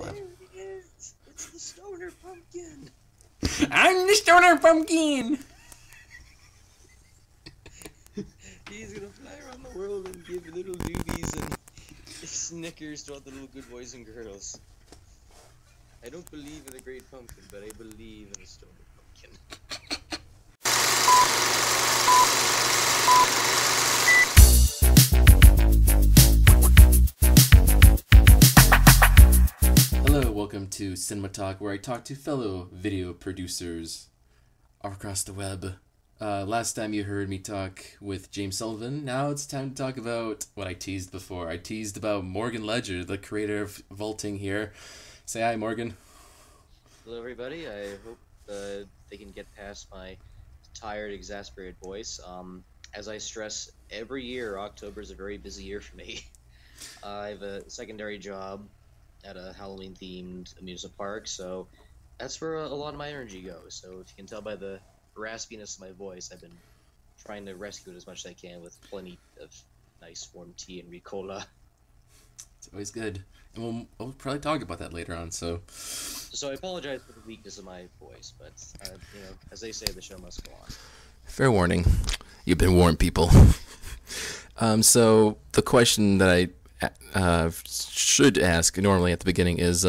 laugh. There it is. It's the stoner pumpkin. I'm the stoner pumpkin. He's gonna fly around the world and give little doobies and Snickers to all the little good boys and girls. I don't believe in the great pumpkin, but I believe in the stoner pumpkin. Hello, welcome to Cinema Talk, where I talk to fellow video producers all across the web. Last time you heard me talk with James Sullivan. Now it's time to talk about what I teased before. I teased about Morgan Leger, the creator of Vaulting here. Say hi, Morgan. Hello, everybody. I hope they can get past my tired, exasperated voice. As I stress every year, October is a very busy year for me. I have a secondary job at a Halloween-themed amusement park, so that's where a lot of my energy goes. So if you can tell by the raspiness of my voice, I've been trying to rescue it as much as I can with plenty of nice warm tea and Ricola. It's always good, and we'll probably talk about that later on. So I apologize for the weakness of my voice, but you know, as they say, the show must go on. Fair warning, you've been warned, people. So the question that I should ask normally at the beginning is,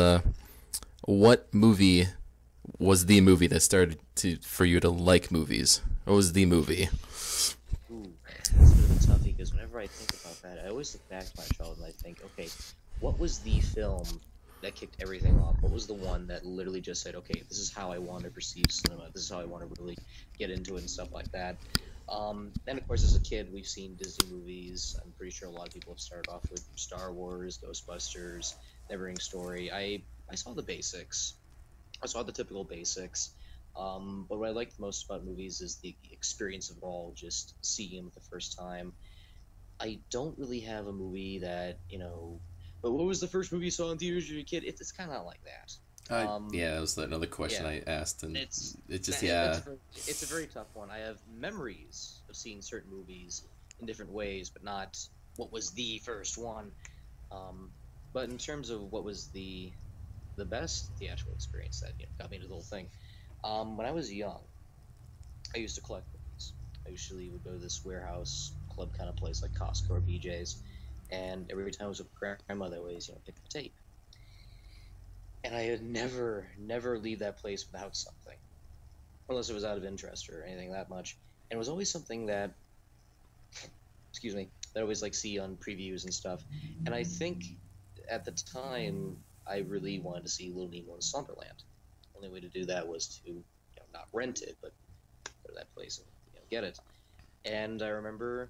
what movie was the movie that started for you to like movies? What was the movie? Ooh, that's a bit of a toughie, because whenever I think about that, I always look back to my childhood and I think, okay, what was the film that kicked everything off? What was the one that literally just said, okay, this is how I want to perceive cinema, this is how I want to really get into it and stuff like that. And of course, as a kid, we've seen Disney movies. I'm pretty sure a lot of people have started off with Star Wars, Ghostbusters, NeverEnding Story. I saw the basics. I saw the typical basics, but what I like the most about movies is the experience of it all, just seeing them for the first time. I don't really have a movie that, you know, but what was the first movie you saw in theaters as a kid? It's kind of not like that. Yeah, that was another question I asked, and it's a very tough one. I have memories of seeing certain movies in different ways, but not what was the first one. But in terms of what was the best theatrical experience that got me into the whole thing. When I was young, I used to collect movies. I usually would go to this warehouse club kind of place like Costco or BJ's, and every time I was with grandmother, I always pick up the tape. And I would never leave that place without something, unless it was out of interest or anything that much. And it was always something that, excuse me, that I always like see on previews and stuff. And I think at the time, I really wanted to see Little Nemo in Slumberland. The only way to do that was to, not rent it, but go to that place and get it. And I remember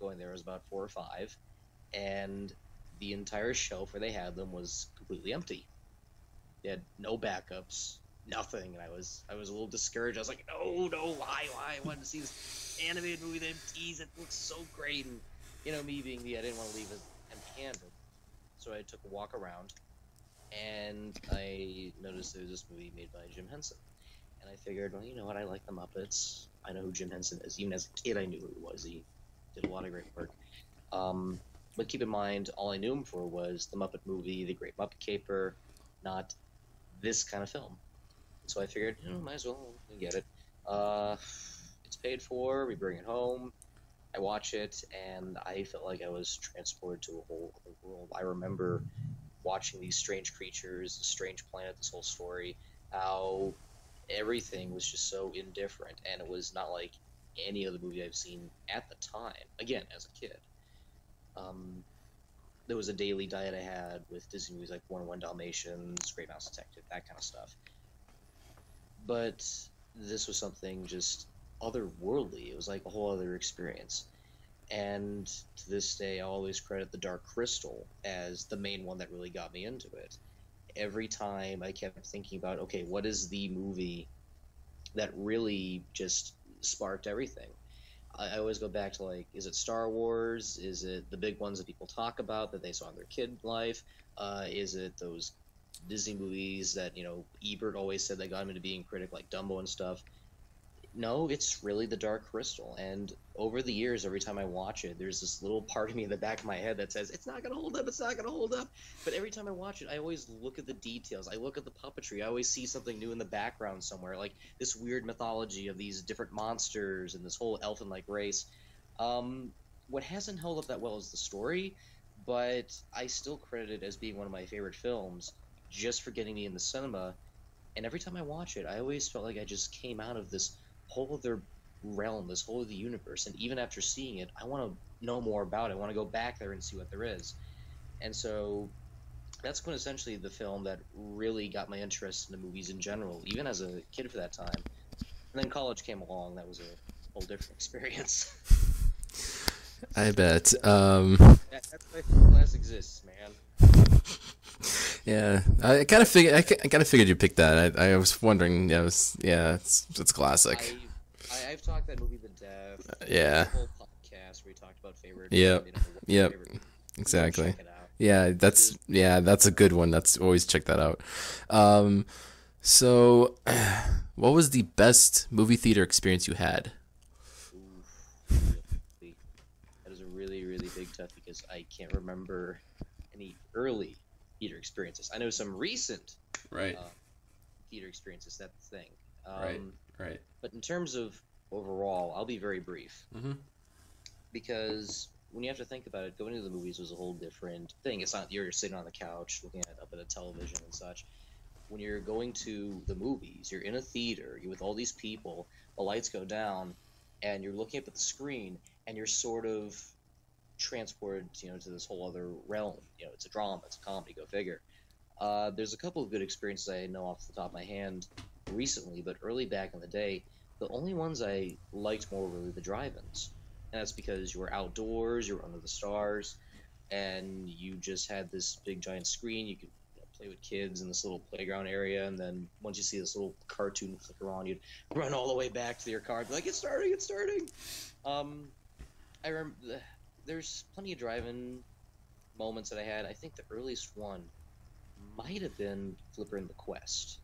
going there, I was about 4 or 5, and the entire shelf where they had them was completely empty. They had no backups, nothing, and I was a little discouraged. I was like, no, why? I wanted to see this animated movie that empties. It looks so great, and me being me, I didn't want to leave it empty handed. So I took a walk around, and I noticed there was this movie made by Jim Henson. And I figured, well, you know what, I like the Muppets. I know who Jim Henson is. Even as a kid, I knew who he was. He did a lot of great work. But keep in mind, all I knew him for was the Muppet Movie, the Great Muppet Caper, not this kind of film. So I figured, might as well get it. It's paid for, we bring it home. I watch it, and I felt like I was transported to a whole other world. I remember watching these strange creatures, the strange planet, this whole story, how everything was just so indifferent, and it was not like any other movie I've seen at the time, again, as a kid. There was a daily diet I had with Disney movies like 101 Dalmatians, Great Mouse Detective, that kind of stuff. But this was something just otherworldly. It was like a whole other experience. And to this day, I always credit The Dark Crystal as the main one that really got me into it. Every time I kept thinking about, okay, what is the movie that really just sparked everything? I always go back to, like, is it Star Wars? Is it the big ones that people talk about that they saw in their kid life? Is it those Disney movies that, Ebert always said that got him into being critic, like Dumbo and stuff? no, it's really The Dark Crystal. And over the years, every time I watch it, there's this little part of me in the back of my head that says, it's not going to hold up, it's not going to hold up. But every time I watch it, I always look at the details. I look at the puppetry. I always see something new in the background somewhere, like this weird mythology of these different monsters and this whole elfin-like race. What hasn't held up that well is the story, but I still credit it as being one of my favorite films just for getting me in the cinema. And every time I watch it, I always felt like I just came out of this whole other realm, this whole other universe. And even after seeing it, I want to know more about it. I want to go back there and see what there is. And so that's when essentially the film that really got my interest in the movies in general, even as a kid for that time. And then college came along. That was a whole different experience. I bet. That's why film class exists, man. Yeah, I kind of figured. I kind of figured you picked that. I was wondering. Yeah, it's classic. I've talked that movie to death. Yeah. Whole podcast where we talked about favorite. Yep. Yep. Favorite. Exactly. Check it out. Yeah, that's a good one. That's always check that out. So, what was the best movie theater experience you had? Ooh, that is a really, really big tough because I can't remember any early theater experiences. I know some recent theater experiences. That's the thing. Right. But in terms of overall, I'll be very brief. Mm-hmm. Because when you have to think about it, going to the movies was a whole different thing. It's not you're sitting on the couch looking at up at a television and such. When you're going to the movies, you're in a theater, you're with all these people, the lights go down, and you're looking up at the screen, and you're sort of transported, you know, to this whole other realm. You know, it's a drama, it's a comedy, go figure. There's a couple of good experiences I know off the top of my hand recently, but early back in the day, the only ones I liked more were really the drive-ins. And that's because you were outdoors, you were under the stars, and you just had this big giant screen. You could, you know, play with kids in this little playground area, and then once you see this little cartoon flicker on, you'd run all the way back to your car and be like, it's starting! I remember... There's plenty of drive-in moments that I had. I think the earliest one might have been Flipper and the Quest.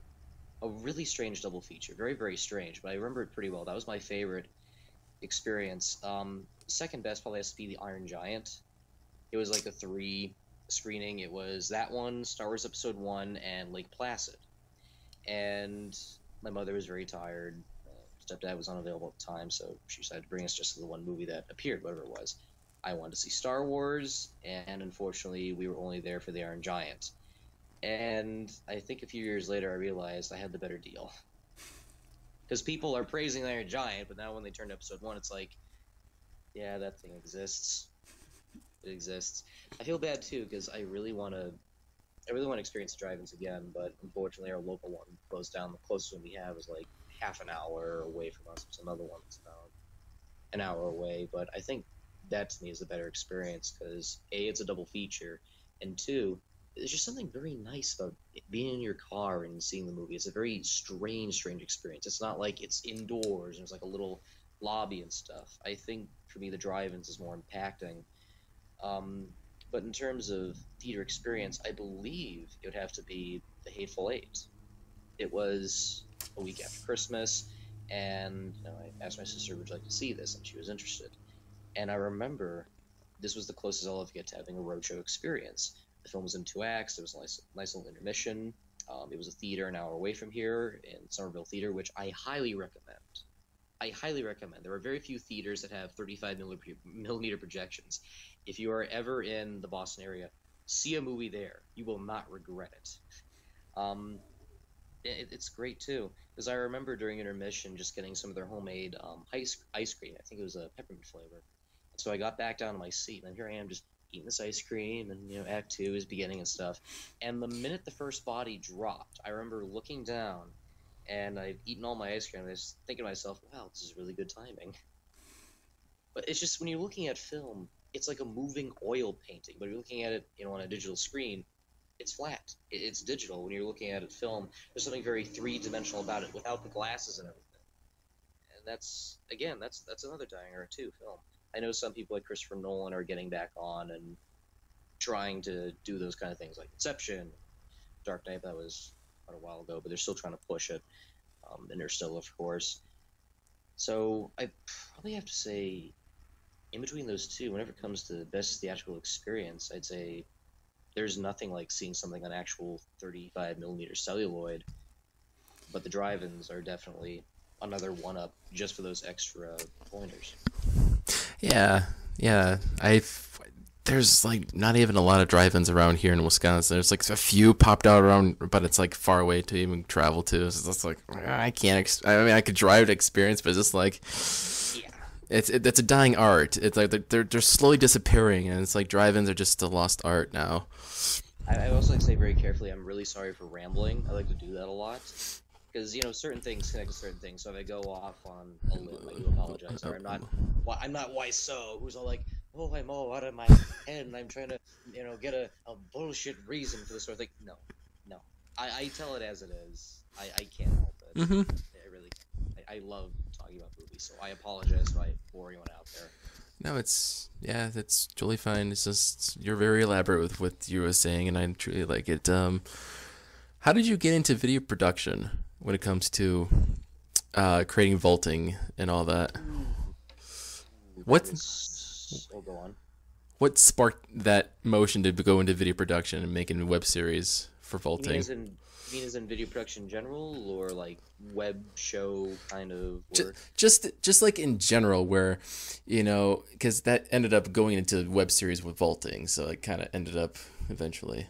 A really strange double feature. Very, very strange, but I remember it pretty well. That was my favorite experience. Second best probably has to be the Iron Giant. It was like a 3 screening. It was that one, Star Wars Episode 1, and Lake Placid. And my mother was very tired. Stepdad was unavailable at the time, so she decided to bring us just to the one movie that appeared, whatever it was. I wanted to see Star Wars, and unfortunately, we were only there for the Iron Giant. And I think a few years later, I realized I had the better deal. Because people are praising the Iron Giant, but now when they turn to Episode 1, it's like, yeah, that thing exists. It exists. I feel bad, too, because I really want to experience the drive-ins again, but unfortunately, our local one closed down. The closest one we have is like half an hour away from us. There's another one that's about an hour away, but I think that to me is a better experience because A, it's a double feature, and 2, there's just something very nice about being in your car and seeing the movie. It's a very strange experience. It's not like it's indoors and it's like a little lobby and stuff. I think for me the drive-ins is more impacting. But in terms of theater experience, I believe it would have to be The Hateful Eight. It was a week after Christmas, and you know, I asked my sister, would you like to see this? And she was interested. And I remember this was the closest I'll ever get to having a roadshow experience. The film was in 2 acts. There was a nice little intermission. It was a theater an hour away from here in Somerville Theater, which I highly recommend. I highly recommend. There are very few theaters that have 35mm projections. If you are ever in the Boston area, see a movie there. You will not regret it. It's great, too, because I remember during intermission just getting some of their homemade ice cream. I think it was a peppermint flavor. So I got back down to my seat, and here I am just eating this ice cream, and, you know, Act 2 is beginning and stuff. And the minute the first body dropped, I remember looking down, and I've eaten all my ice cream, and I was thinking to myself, wow, this is really good timing. But it's just when you're looking at film, it's like a moving oil painting, but you're looking at it, you know, on a digital screen. It's flat. It's digital. When you're looking at it film, there's something very three-dimensional about it without the glasses and everything. And that's, again, that's another dying art too, film. I know some people like Christopher Nolan are getting back on and trying to do those kind of things like Inception, Dark Knight, that was quite a while ago, but they're still trying to push it, Interstellar, of course. So I probably have to say, in between those two, whenever it comes to the best theatrical experience, I'd say there's nothing like seeing something on actual 35mm celluloid, but the drive-ins are definitely another one-up just for those extra pointers. Yeah, yeah. There's like not even a lot of drive-ins around here in Wisconsin. There's like a few popped out around, but it's like far away to even travel to. So it's like I can't. I mean, I could drive to experience, but it's just like, yeah, it's a dying art. It's like they're slowly disappearing, and it's like drive-ins are just a lost art now. I also like to say very carefully. I'm really sorry for rambling. I like to do that a lot. Because, you know, certain things connect to certain things, so if I go off on a limb, I do apologize. Or I'm not why so, who's all like, oh, I'm all out of my head, and I'm trying to, you know, get a bullshit reason for this sort of thing. No, no. I tell it as it is. I can't help it. Mm-hmm. I really can't. I love talking about movies, so I apologize if I bore anyone out there. No, it's, yeah, that's totally fine. It's just, you're very elaborate with what you were saying, and I truly like it. How did you get into video production? When it comes to creating vaulting and all that, what sparked that motion to go into video production and making a web series for vaulting? You mean as in video production in general, or like web show kind of work? Just like in general, where, you know, because that ended up going into web series with vaulting, so it kind of ended up eventually.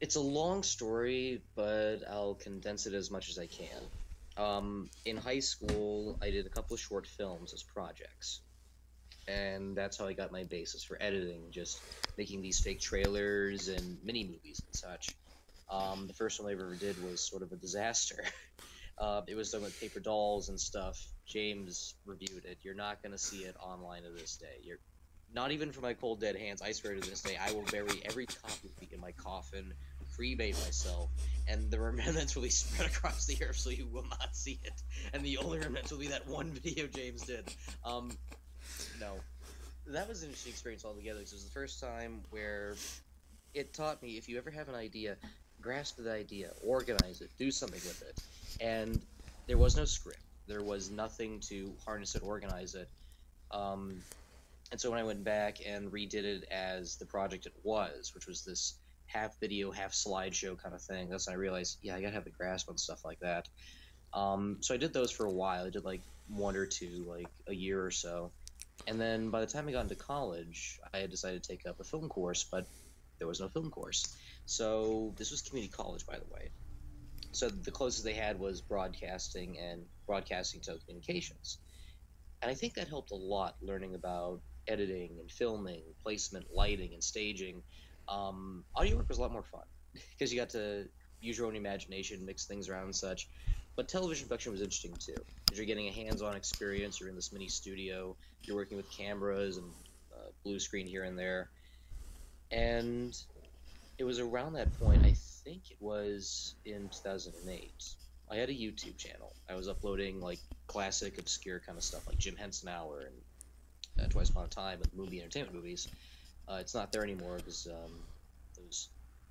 It's a long story, but I'll condense it as much as I can. In high school, I did a couple of short films as projects. And that's how I got my basis for editing, just making these fake trailers and mini-movies and such. The first one I ever did was sort of a disaster. It was done with paper dolls and stuff. James reviewed it. You're not going to see it online to this day. You're not even for my cold, dead hands. I swear to this day, I will bury every copy in my coffin, cremate myself, and the remnants will be spread across the earth, so you will not see it. And the only remnants will be that one video James did. No, that was an interesting experience altogether, because it was the first time where it taught me, if you ever have an idea, grasp the idea, organize it, do something with it. And there was no script. There was nothing to harness it, organize it. And so when I went back and redid it as the project it was, which was this half video, half slideshow kind of thing, that's when I realized, yeah, I gotta have a grasp on stuff like that. So I did those for a while. I did like one or two, like a year or so. And then by the time I got into college, I had decided to take up a film course, but there was no film course. So this was community college, by the way. So the closest they had was broadcasting and broadcasting telecommunications. And I think that helped a lot, learning about editing and filming, placement, lighting, and staging. Audio work was a lot more fun because you got to use your own imagination, mix things around and such. But television production was interesting too, because you're getting a hands-on experience. You're in this mini studio. You're working with cameras and blue screen here and there. And it was around that point, I think it was in 2008, I had a YouTube channel. I was uploading like classic, obscure kind of stuff, like Jim Henson Hour and Twice Upon a Time and movie entertainment movies. It's not there anymore because those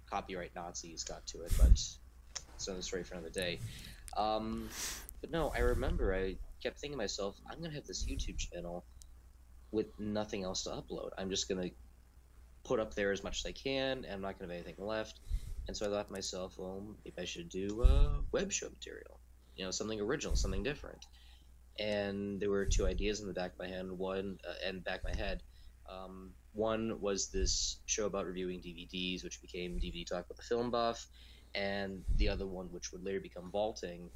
copyright Nazis got to it, but it's another story for another day. But no, I remember I kept thinking to myself, I'm going to have this YouTube channel with nothing else to upload. I'm just going to put up there as much as I can, and I'm not going to have anything left. And so I thought to myself, well, maybe I should do web show material, you know, something original, something different. And there were two ideas in the back of my head. One was this show about reviewing DVDs, which became DVD Talk with the Film Buff. And the other one, which would later become Vaulting,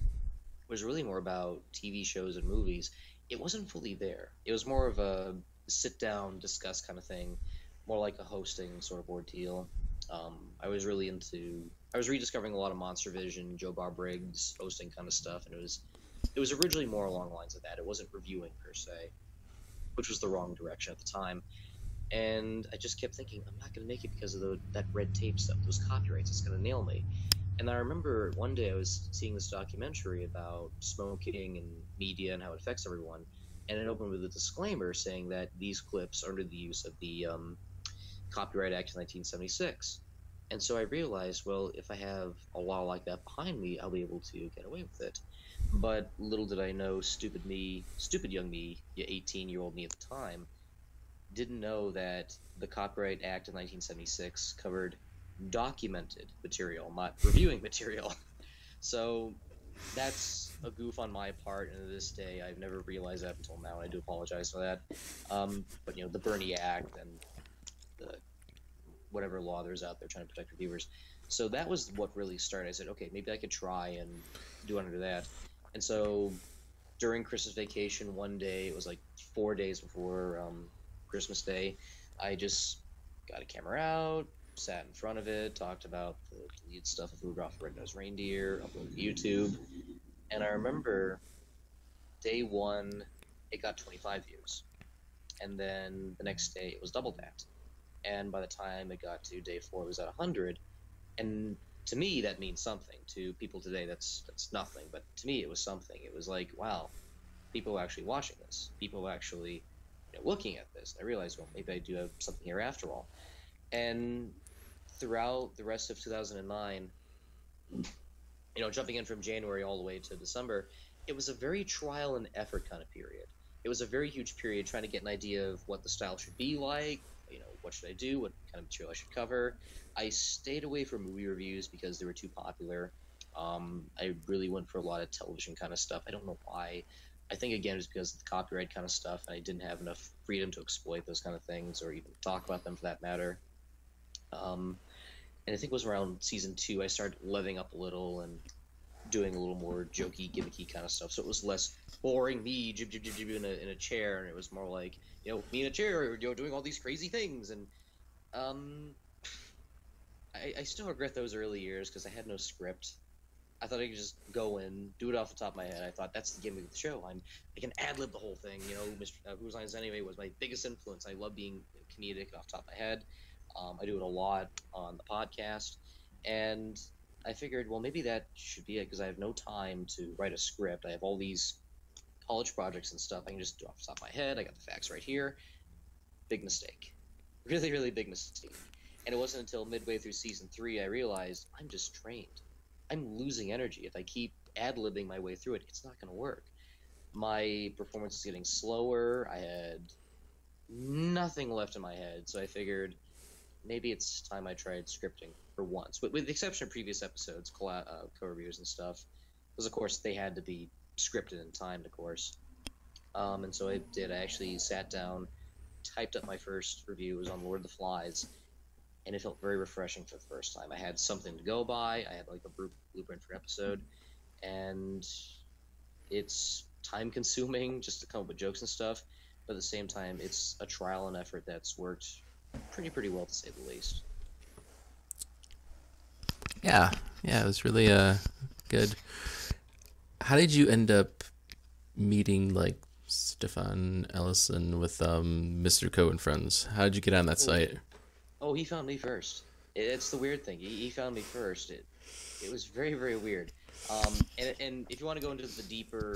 was really more about TV shows and movies. It wasn't fully there. It was more of a sit down, discuss kind of thing, more like a hosting sort of ordeal. I was rediscovering a lot of MonsterVision, Joe Bob-Briggs, hosting kind of stuff, and it was originally more along the lines of that. It wasn't reviewing per se, which was the wrong direction at the time. And I just kept thinking, I'm not going to make it because of that red tape stuff, those copyrights, it's going to nail me. And I remember one day I was seeing this documentary about smoking and media and how it affects everyone, and it opened with a disclaimer saying that these clips are under the use of the Copyright Act of 1976. And so I realized, well, if I have a law like that behind me, I'll be able to get away with it. But little did I know, stupid young me, 18-year-old me at the time, didn't know that the Copyright Act of 1976 covered documented material, not reviewing material. So that's a goof on my part, and to this day, I've never realized that until now, and I do apologize for that. But, you know, the Bernie Act and the whatever law there's out there trying to protect reviewers. So that was what really started. I said, okay, maybe I could try and do under that. And so during Christmas vacation one day, it was like 4 days before Christmas Day, I just got a camera out, sat in front of it, talked about the deleted stuff of Rudolph the Red-Nosed Reindeer, uploaded to YouTube. And I remember day one, it got 25 views. And then the next day, it was double that. And by the time it got to day four, it was at 100. And to me, that means something. To people today, that's nothing. But to me, it was something. It was like, wow, people are actually watching this. People are actually looking at this. And I realized, well, maybe I do have something here after all. And throughout the rest of 2009, jumping in from January all the way to December, it was a very trial and effort kind of period. It was a very huge period trying to get an idea of what the style should be like, what should I do, what kind of material I should cover. I stayed away from movie reviews because they were too popular. I really went for a lot of television kind of stuff. I don't know why. I think, again, it was because of the copyright kind of stuff, and I didn't have enough freedom to exploit those kind of things or even talk about them for that matter. And I think it was around season two, I started leveling up a little and doing a little more jokey, gimmicky kind of stuff. So it was less boring me in a chair, and it was more like, me in a chair, doing all these crazy things. And I still regret those early years because I had no script. I thought I could just go in, do it off the top of my head. I thought that's the gimmick of the show. I can ad-lib the whole thing. Whose Line Is It Anyway was my biggest influence. I love being comedic off the top of my head. I do it a lot on the podcast, and I figured, well, maybe that should be it because I have no time to write a script. I have all these college projects and stuff I can just do off the top of my head. I got the facts right here. Big mistake. Really, really big mistake. And it wasn't until midway through season three I realized I'm just drained. I'm losing energy. If I keep ad-libbing my way through it, it's not going to work. My performance is getting slower. I had nothing left in my head, so I figured maybe it's time I tried scripting for once. But with the exception of previous episodes, co-reviews and stuff, because, of course, they had to be scripted and timed, of course. And so I did. I actually sat down, typed up my first review. It was on Lord of the Flies, and it felt very refreshing for the first time. I had something to go by. I had, like, a blueprint for an episode. And it's time-consuming just to come up with jokes and stuff. But at the same time, it's a trial and effort that's worked pretty well, to say the least. Yeah, it was really good. How did you end up meeting Stefan Ellison with Mr. Cohen Friends? How did you get on that site? Oh, he found me first. It's the weird thing. He found me first. It was very, very weird. And if you want to go into the deeper,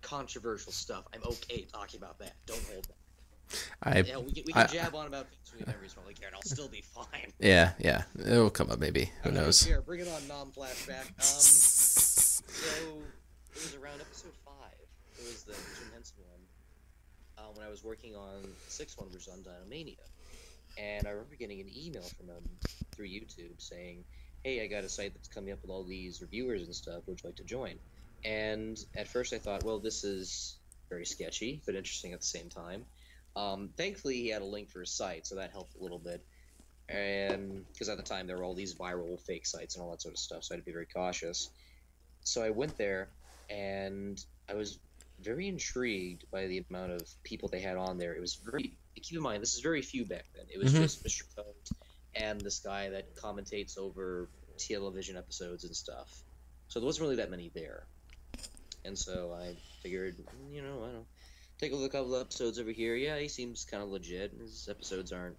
controversial stuff, I'm okay talking about that. Don't hold back. We can jab on about things we never really care, and I'll still be fine. Yeah, it'll come up maybe. Who knows? Here, bring it on, non-flashback. It was around episode 5. It was the Jim Henson one. When I was working on the 6th one, which was on Dynamania, and I remember getting an email from him through YouTube saying, "Hey, I got a site that's coming up with all these reviewers and stuff. Would you like to join?" And at first, I thought, well, this is very sketchy but interesting at the same time. Thankfully, he had a link for his site, so that helped a little bit. And because at the time there were all these viral fake sites and all that sort of stuff, so I had to be very cautious. So I went there, and I was very intrigued by the amount of people they had on there. It was very keep in mind this is very few back then. It was just Mr. Cohen and this guy that commentates over television episodes and stuff. So there wasn't really that many there, and so I figured, I don't. Take a look at a couple of episodes over here. Yeah, he seems kind of legit. His episodes aren't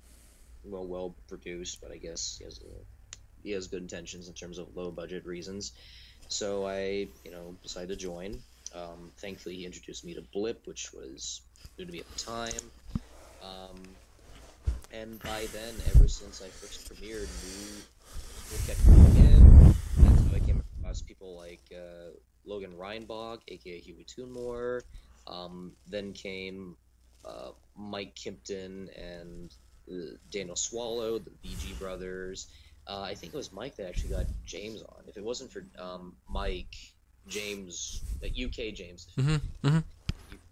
well produced, but I guess he has good intentions in terms of low budget reasons. So I, decided to join. Thankfully, he introduced me to Blip, which was new to me at the time. and by then, ever since I first premiered, people kept coming in. That's how I came across people like Logan Reinbach, aka Huey Toonmore. Then came Mike Kimpton and Daniel Swallow, the BG brothers. I think it was Mike that actually got James on. If it wasn't for Mike, James, UK James. Mm-hmm, mm-hmm.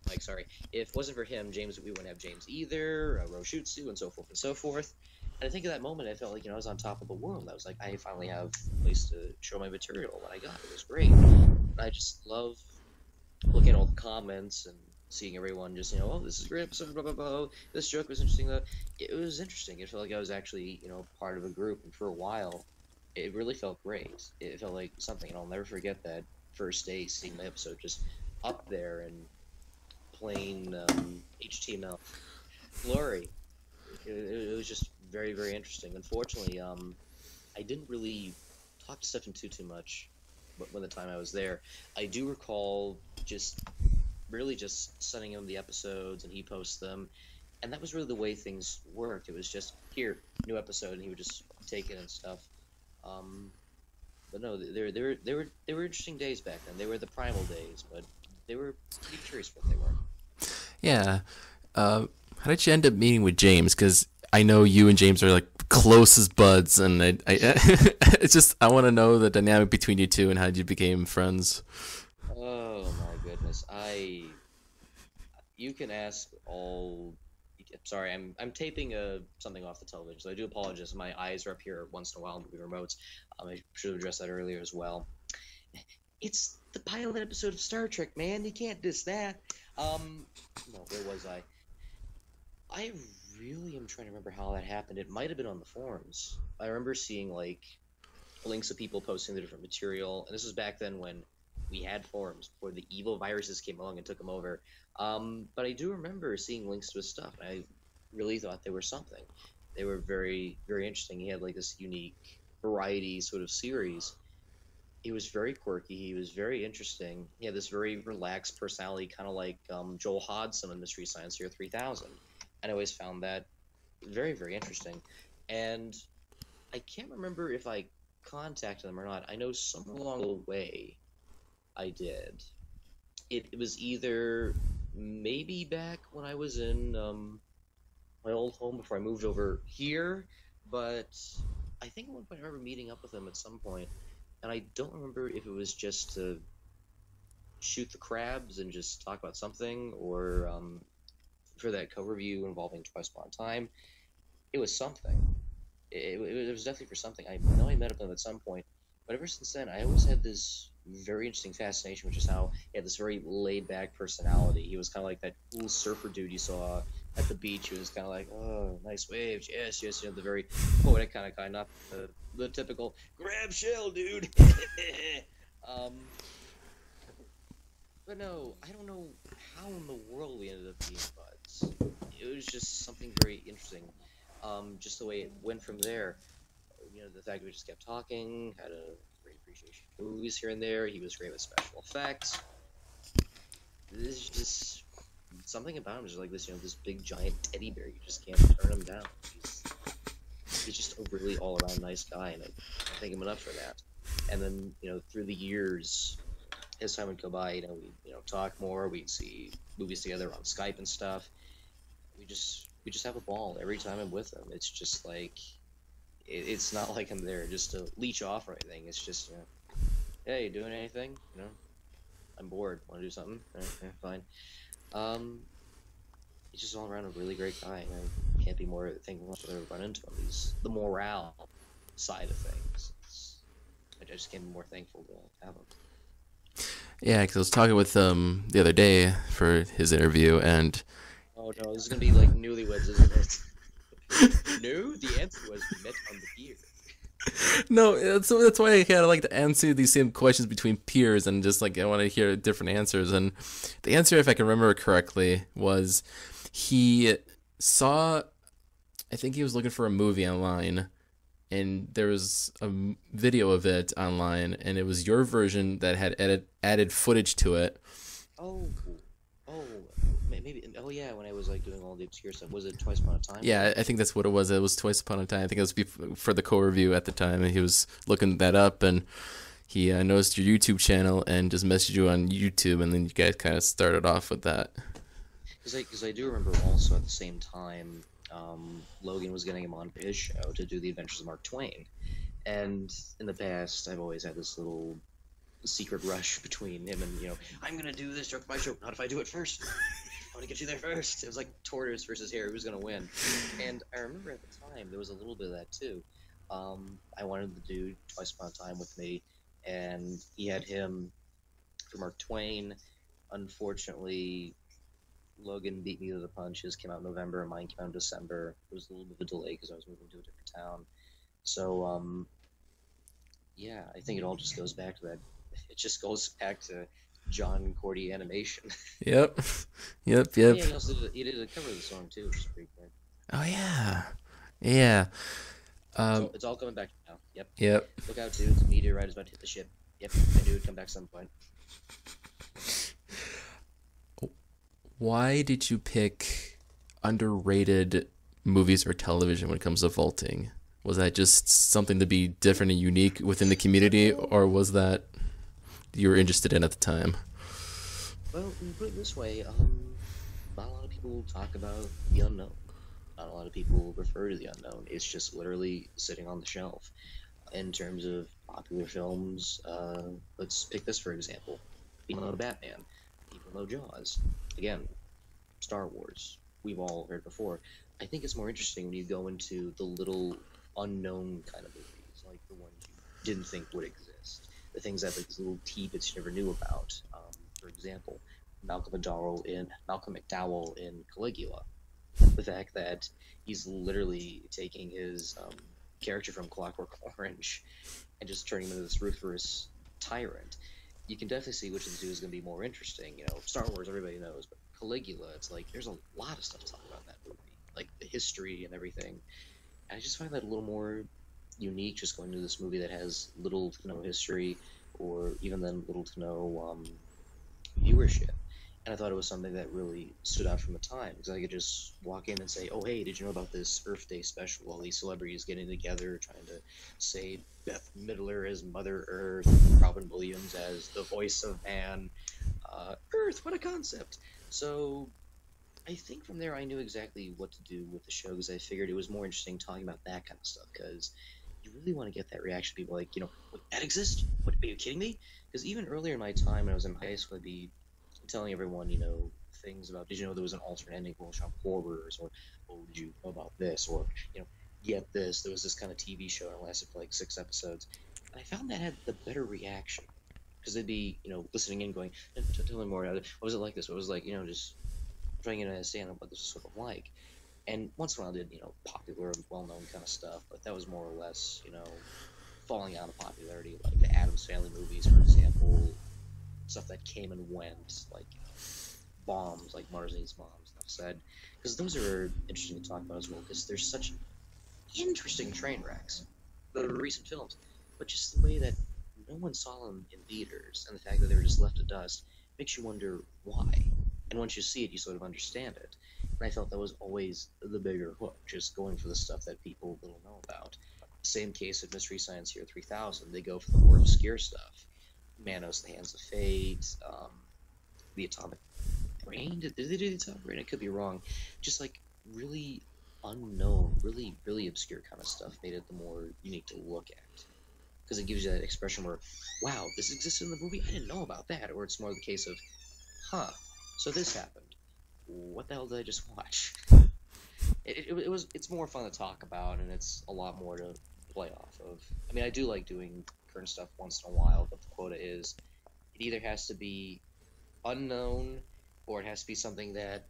Mike, sorry. If it wasn't for him, James, we wouldn't have James either, Roshutsu, and so forth and so forth. And I think at that moment, I felt like, I was on top of the world. I was like, I finally have a place to show my material. What I got, it was great. And I just love looking at all the comments and seeing everyone just, oh, this is a great episode, blah, blah, blah. This joke was interesting, though. It was interesting. It felt like I was actually, part of a group. And for a while, it really felt great. It felt like something. And I'll never forget that first day seeing the episode just up there and plain HTML glory. It was just very, very interesting. Unfortunately, I didn't really talk to Stefan too much when the time I was there. I do recall just sending him the episodes and he posts them, and that was really the way things worked. It was just, here, new episode, and he would just take it and stuff. But no, they were interesting days back then. They were the primal days, but they were pretty curious what they were. Yeah. How did you end up meeting with James? Because I know you and James are like closest buds, and I it's just, I want to know the dynamic between you two and how you became friends. Oh my goodness, you can ask all. Sorry, I'm taping something off the television, so I do apologize. My eyes are up here once in a while on the remotes. I should have addressed that earlier as well. It's the pilot episode of Star Trek, man. You can't diss that. No, where was I? I really am trying to remember how that happened. It might have been on the forums. I remember seeing like links of people posting the different material, and this was back then when we had forums before the evil viruses came along and took them over. But I do remember seeing links to his stuff, and I really thought they were something. They were very, very interesting. He had like this unique variety sort of series. He was very quirky. He was very interesting. He had this very relaxed personality, kind of like Joel Hodson in Mystery Science Theater 3000. And I always found that very, very interesting. And I can't remember if I contacted them or not. I know somewhere along the way I did. It was either maybe back when I was in my old home before I moved over here, but I think at one point I remember meeting up with them at some point, and I don't remember if it was just to shoot the crabs and just talk about something, or for that cover review involving Twice Upon a Time. It was something. It was definitely for something. I know I met up with them at some point, but ever since then, I always had this very interesting fascination, which is how he had this very laid-back personality. He was kind of like that cool surfer dude you saw at the beach. He was kind of like, oh, nice waves, yes, yes, the very poetic kind of guy, not the typical grab shell dude. But no, I don't know how in the world we ended up being buds. It was just something very interesting, just the way it went from there. The fact we just kept talking, had a appreciation for movies here and there. He was great with special effects. This is just something about him, just like this, this big giant teddy bear. You just can't turn him down. He's just a really all-around nice guy, and I can't thank him enough for that. And then, through the years, as time would go by, we'd talk more. We'd see movies together on Skype and stuff. We just have a ball every time I'm with him. It's just like, it's not like I'm there just to leech off or anything. It's just, hey, you doing anything? I'm bored. Want to do something? Right, fine. He's just all around a really great guy. And I can't be more thankful once I ever run into him. He's the morale side of things. I just can't be more thankful to have him. Yeah, because I was talking with him the other day for his interview, and... Oh, no, this is going to be like Newlyweds, isn't it? No, the answer was met on the pier. No, that's why I kind of like to answer these same questions between peers, and just like I want to hear different answers. And the answer, if I can remember correctly, was he saw, I think he was looking for a movie online, and there was a video of it online, and it was your version that had added footage to it. Oh, maybe. Oh yeah, when I was like doing all the obscure stuff, was it Twice Upon a Time? Yeah, I think that's what it was. It was Twice Upon a Time. I think it was for the co-review at the time, and he was looking that up, and he noticed your YouTube channel and just messaged you on YouTube, and then you guys kind of started off with that. Because I do remember also at the same time, Logan was getting him on his show to do The Adventures of Mark Twain, and in the past I've always had this little secret rush between him and, you know, I'm gonna do this joke, my joke, not if I do it first. I want to get you there first. It was like tortoise versus hare, who's gonna win? And I remember at the time there was a little bit of that too. I wanted to do Twice Upon a Time with me, and he had him for Mark Twain. Unfortunately, Logan beat me to the punch. His came out in November and mine came out in December. It was a little bit of a delay because I was moving to a different town. So yeah, I think it all just goes back to that. It just goes back to John Cordy animation. Yep. Yeah, he did a cover of the song too, which is pretty cool. Oh yeah, yeah. So it's all coming back now. Yep. Yep. Look out, dude! The meteorite is about to hit the ship. Yep, I knew it'd come back some point. Why did you pick underrated movies or television when it comes to vaulting? Was that just something to be different and unique within the community, or was that you were interested in at the time? Well, put it this way, not a lot of people talk about the unknown. Not a lot of people refer to the unknown. It's just literally sitting on the shelf. In terms of popular films, let's pick this for example. People know Batman. People know Jaws. Again, Star Wars. We've all heard before. I think it's more interesting when you go into the little unknown kind of movies, like the ones you didn't think would exist. The things that, like, these little tidbits you never knew about. For example, Malcolm McDowell in Caligula. The fact that he's literally taking his character from Clockwork Orange and just turning him into this ruthless tyrant. You can definitely see which of the two is going to be more interesting. You know, Star Wars, everybody knows, but Caligula, it's like there's a lot of stuff to talk about in that movie, like the history and everything. And I just find that a little more unique, just going to this movie that has little to no history, or even then little to no viewership. And I thought it was something that really stood out from the time, because I could just walk in and say, oh hey, did you know about this Earth Day special, all these celebrities getting together trying to say Beth Midler as Mother Earth, Robin Williams as the voice of man, Earth, what a concept. So I think from there I knew exactly what to do with the show, because I figured it was more interesting talking about that kind of stuff, because you really want to get that reaction. People like, you know, wait, that exists? What, are you kidding me? Because even earlier in my time, when I was in high school, I'd be telling everyone, you know, things about, did you know there was an alternate ending for Shop Horrors, or oh, did you know about this, or, you know, get this, there was this kind of TV show and it lasted for like 6 episodes. And I found that had the better reaction, because they'd be, you know, listening in going, tell me more about it. What was it like this? What was it like, you know, just trying to understand what this is sort of like. And once in a while I did, you know, popular, well-known kind of stuff, but that was more or less, you know, falling out of popularity, like the Addams Family movies, for example, stuff that came and went, like, you know, Bombs, like Mars Needs Moms, I've said, because those are interesting to talk about as well, because they're such interesting train wrecks that are recent films, but just the way that no one saw them in theaters, and the fact that they were just left to dust, makes you wonder why. And once you see it, you sort of understand it. And I felt that was always the bigger hook, just going for the stuff that people little know about. Same case of Mystery Science Theater 3000. They go for the more obscure stuff. Manos, The Hands of Fate, The Atomic Brain. Did they do The Atomic Brain? I could be wrong. Just like really unknown, really, really obscure kind of stuff made it the more unique to look at. Because it gives you that expression where, wow, this existed in the movie? I didn't know about that. Or it's more the case of, huh. So this happened. What the hell did I just watch? It's more fun to talk about, and it's a lot more to play off of. I mean, I do like doing current stuff once in a while, but the quota is it either has to be unknown, or it has to be something that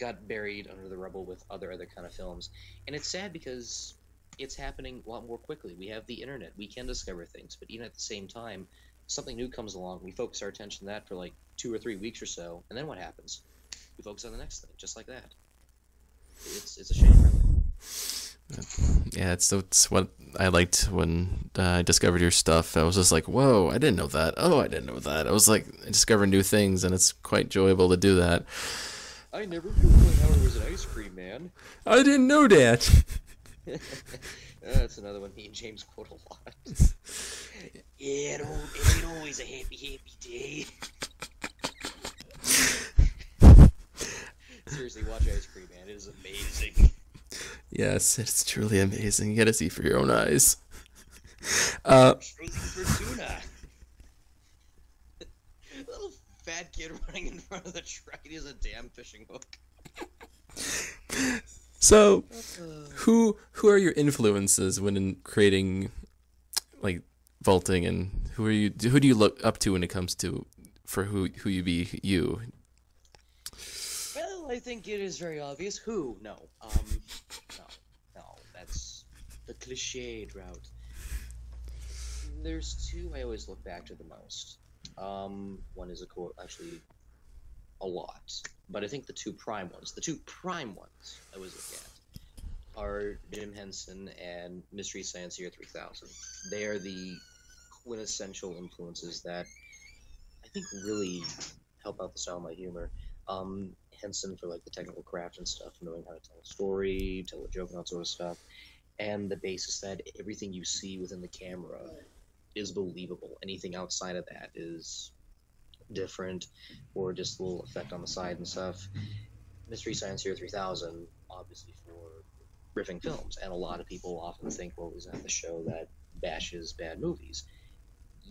got buried under the rubble with other kind of films. And it's sad because it's happening a lot more quickly. We have the internet. We can discover things, but even at the same time, something new comes along, we focus our attention on that for like 2 or 3 weeks or so, and then what happens? We focus on the next thing, just like that. It's a shame, really. Yeah, it's what I liked when I discovered your stuff. I was just like, whoa, I didn't know that. Oh, I didn't know that. I was like, I discover new things, and it's quite enjoyable to do that. I never knew Eisenhower was an ice cream man. I didn't know that. That's another one me and James quote a lot. Yeah, it ain't always a happy, happy day. Seriously, watch Ice Cream Man. It is amazing. Yes, it's truly amazing. You gotta see for your own eyes. Little fat kid running in front of the truck. He has a damn fishing hook. So, who are your influences when in creating, like, Vaulting, and who do you look up to when it comes to who you be you? Well, I think it is very obvious who. No, that's the cliched route. There's two I always look back to the most. One is actually a lot, but I think the two prime ones I always look at are Jim Henson and Mystery Science Theater 3000. They are the quintessential influences that I think really help out the style of my humor. Henson for like the technical craft and stuff, knowing how to tell a story, tell a joke and that sort of stuff, and the basis that everything you see within the camera is believable. Anything outside of that is different or just a little effect on the side and stuff. Mystery Science Theater 3000, obviously for riffing films, and a lot of people often think, well, is that the show that bashes bad movies?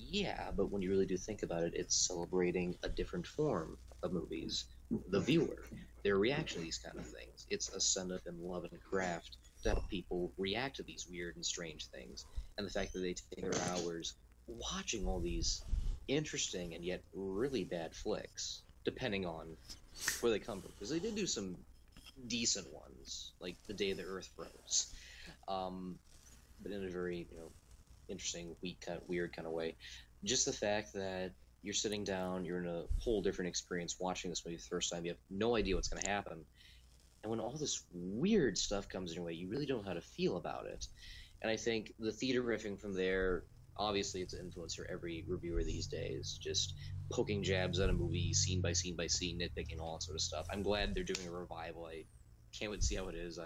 Yeah, but when you really do think about it, it's celebrating a different form of movies, the viewer, their reaction to these kind of things. It's a send-up in love and craft that people react to these weird and strange things, and the fact that they take their hours watching all these interesting and yet really bad flicks, depending on where they come from, because they did do some decent ones, like The Day the Earth Froze, but in a very, interesting, weird kind of way. Just the fact that you're sitting down, you're in a whole different experience watching this movie the first time, you have no idea what's going to happen, and when all this weird stuff comes in your way, you really don't know how to feel about it. And I think the theater riffing from there, obviously it's an influence for every reviewer these days, just poking jabs at a movie, scene by scene by scene, nitpicking, all that sort of stuff. I'm glad they're doing a revival. I can't wait to see how it is.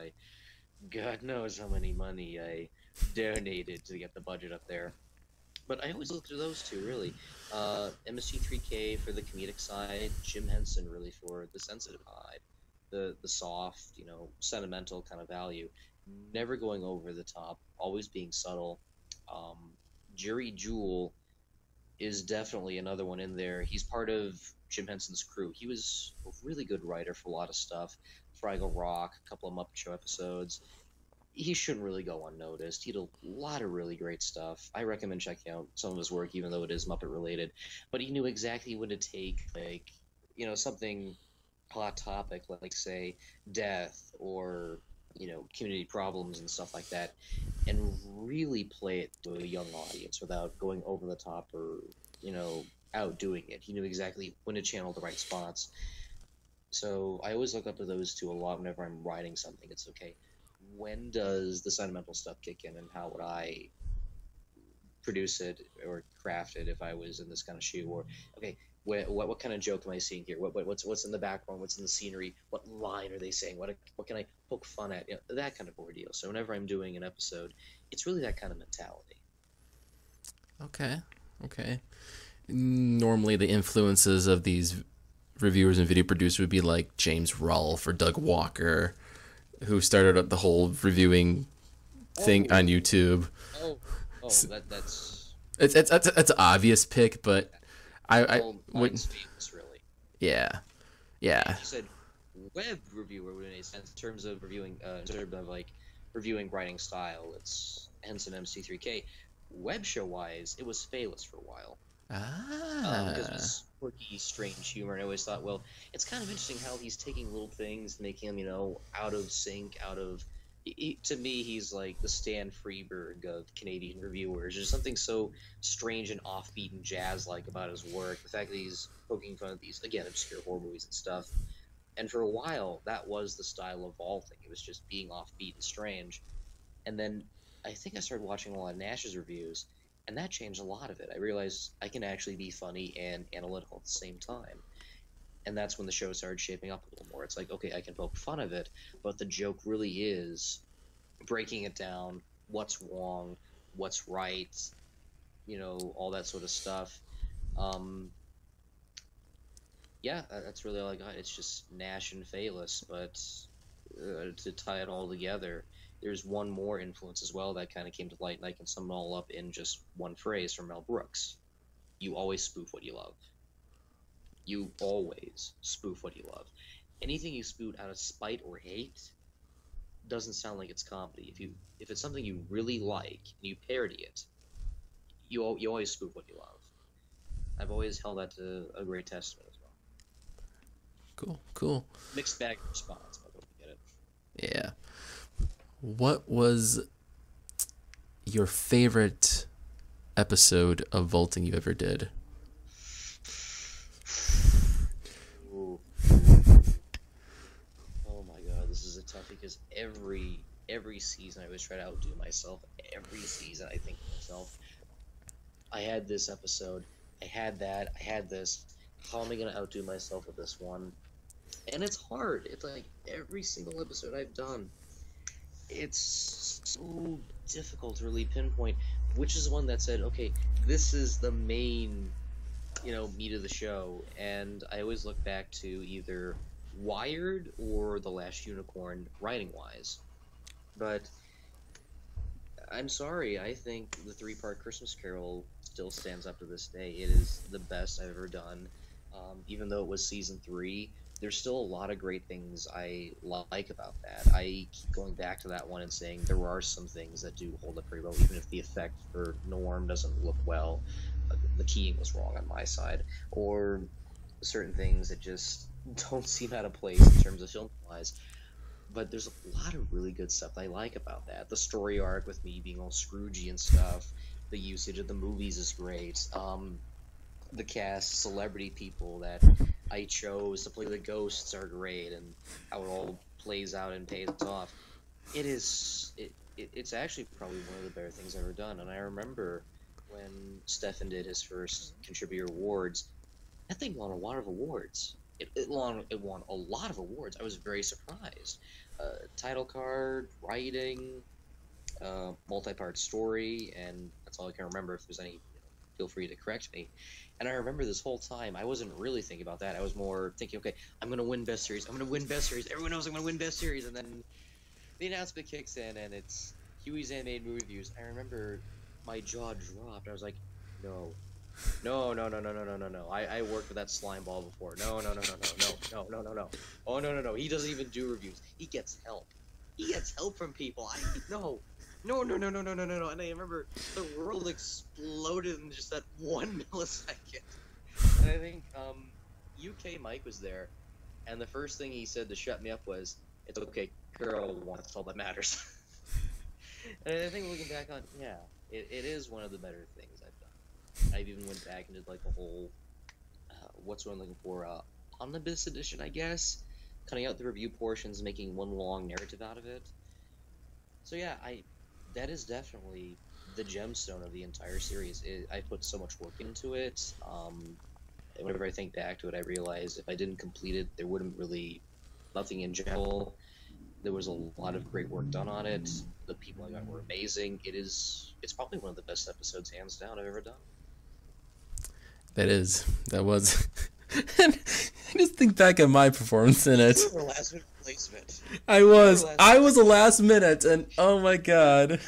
God knows how many money I donated to get the budget up there. But I always look to those two, really. MST3K for the comedic side, Jim Henson really for the sensitive side, the soft, sentimental kind of value. Never going over the top, always being subtle. Jerry Jewell is definitely another one in there. He's part of Jim Henson's crew. He was a really good writer for a lot of stuff. Fraggle Rock, a couple of Muppet Show episodes. He shouldn't really go unnoticed. He did a lot of really great stuff. I recommend checking out some of his work, even though it is Muppet related. But he knew exactly when to take, like, something hot topic, like, say, death or, community problems and stuff like that, and really play it to a young audience without going over the top or, outdoing it. He knew exactly when to channel the right spots. So I always look up to those two a lot whenever I'm writing something. It's okay, when does the sentimental stuff kick in, and how would I produce it or craft it if I was in this kind of shoe? Or, okay, what kind of joke am I seeing here? What's in the background? What's in the scenery? What line are they saying? What can I poke fun at? That kind of ordeal. So whenever I'm doing an episode, it's really that kind of mentality. Okay. Normally the influences of these reviewers and video producers would be like James Rolfe or Doug Walker, who started up the whole reviewing thing on YouTube. Oh, that's... It's an obvious pick, but... I wouldn't. Famous, really. Yeah. You said web reviewer would make sense in terms of reviewing, reviewing writing style. It's Henson MC3K. Web show wise, it was Phelous for a while. Because it was quirky, strange humor, and I always thought, well, it's kind of interesting how he's taking little things, making them, out of sync, out of. To me, he's like the Stan Freberg of Canadian reviewers. There's something so strange and offbeat and jazz-like about his work. The fact that he's poking fun at these, again, obscure horror movies and stuff. And for a while, that was the style of Vaulting. It was just being offbeat and strange. And then I think I started watching a lot of Nash's reviews, and that changed a lot of it. I realized I can actually be funny and analytical at the same time. And that's when the show started shaping up a little more. It's like, okay, I can poke fun of it, but the joke really is breaking it down, what's wrong, what's right, you know, all that sort of stuff. Yeah, that's really all I got. It's just Nash and Phelous, but to tie it all together, there's one more influence as well that kind of came to light, and I can sum it all up in just one phrase from Mel Brooks. You always spoof what you love. You always spoof what you love. Anything you spoof out of spite or hate doesn't sound like it's comedy. If it's something you really like and you parody it, you always spoof what you love. I've always held that to a great testament as well. Cool. Mixed bag response, but I don't get it. Yeah. What was your favorite episode of Vaulting you ever did? Ooh. Oh my god, this is a toughie because every season I always try to outdo myself. Every season I think to myself, I had this episode, I had that, I had this. How am I going to outdo myself with this one? And it's hard. It's like every single episode I've done, it's so difficult to really pinpoint which is the one that said, okay, this is the main, you know, meat of the show. And I always look back to either Wired or The Last Unicorn writing-wise. But I'm sorry, I think the three-part Christmas Carol still stands up to this day. It is the best I've ever done. Even though it was season 3, there's still a lot of great things I like about that. I keep going back to that one and saying there are some things that do hold up pretty well, even if the effect for Norm doesn't look well, the keying was wrong on my side, or certain things that just don't seem out of place in terms of film-wise. But there's a lot of really good stuff I like about that. The story arc with me being all Scroogey and stuff, the usage of the movies is great. The cast, celebrity people that I chose to play the ghosts are great, and how it all plays out and pays off. It's actually probably one of the better things I've ever done. And I remember when Stefan did his first contributor awards, that thing won a lot of awards. It won a lot of awards. I was very surprised. Title card, writing, multi-part story, and that's all I can remember. If there's any, feel free to correct me. And I remember this whole time, I wasn't really thinking about that. I was more thinking, okay, I'm going to win Best Series. I'm going to win Best Series. Everyone knows I'm going to win Best Series. And then the announcement kicks in, and it's Huey's Animated Movie Reviews. I remember my jaw dropped. I was like, no. I worked with that slime ball before. No. Oh, no. He doesn't even do reviews. He gets help. He gets help from people. No. And I remember the world exploded in just that 1 millisecond. And I think UK Mike was there, and the first thing he said to shut me up was, "It's okay, girl wants. That's all that matters." And I think looking back on, yeah, it is one of the better things I've done. I've even went back and did like a whole, what's what I'm looking for, omnibus edition, I guess, cutting out the review portions, making one long narrative out of it. So yeah, that is definitely the gemstone of the entire series. I put so much work into it. Whenever I think back to it, I realize if I didn't complete it, there wouldn't really nothing in general. There was a lot of great work done on it. The people I got were amazing. It's probably one of the best episodes, hands down, I've ever done. That was. I just think back at my performance in it. You were last minute replacement. I was a last minute, and oh my god.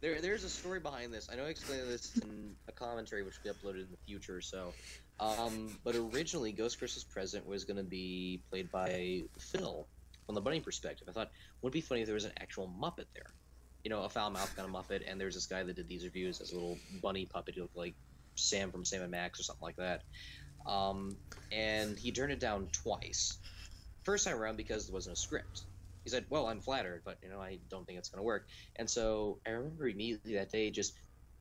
There's a story behind this. I know I explained this in a commentary which will be uploaded in the future or so. But originally, Ghost Christmas Present was going to be played by Phil from the Bunny perspective. I thought it would be funny if there was an actual Muppet there. You know, a foul mouth kind of Muppet, and there's this guy that did these reviews as a little bunny puppet who looked like Sam from Sam and Max or something like that. And he turned it down twice. First time around because there wasn't a script. He said, well, I'm flattered, but, you know, I don't think it's going to work. And so I remember immediately that day just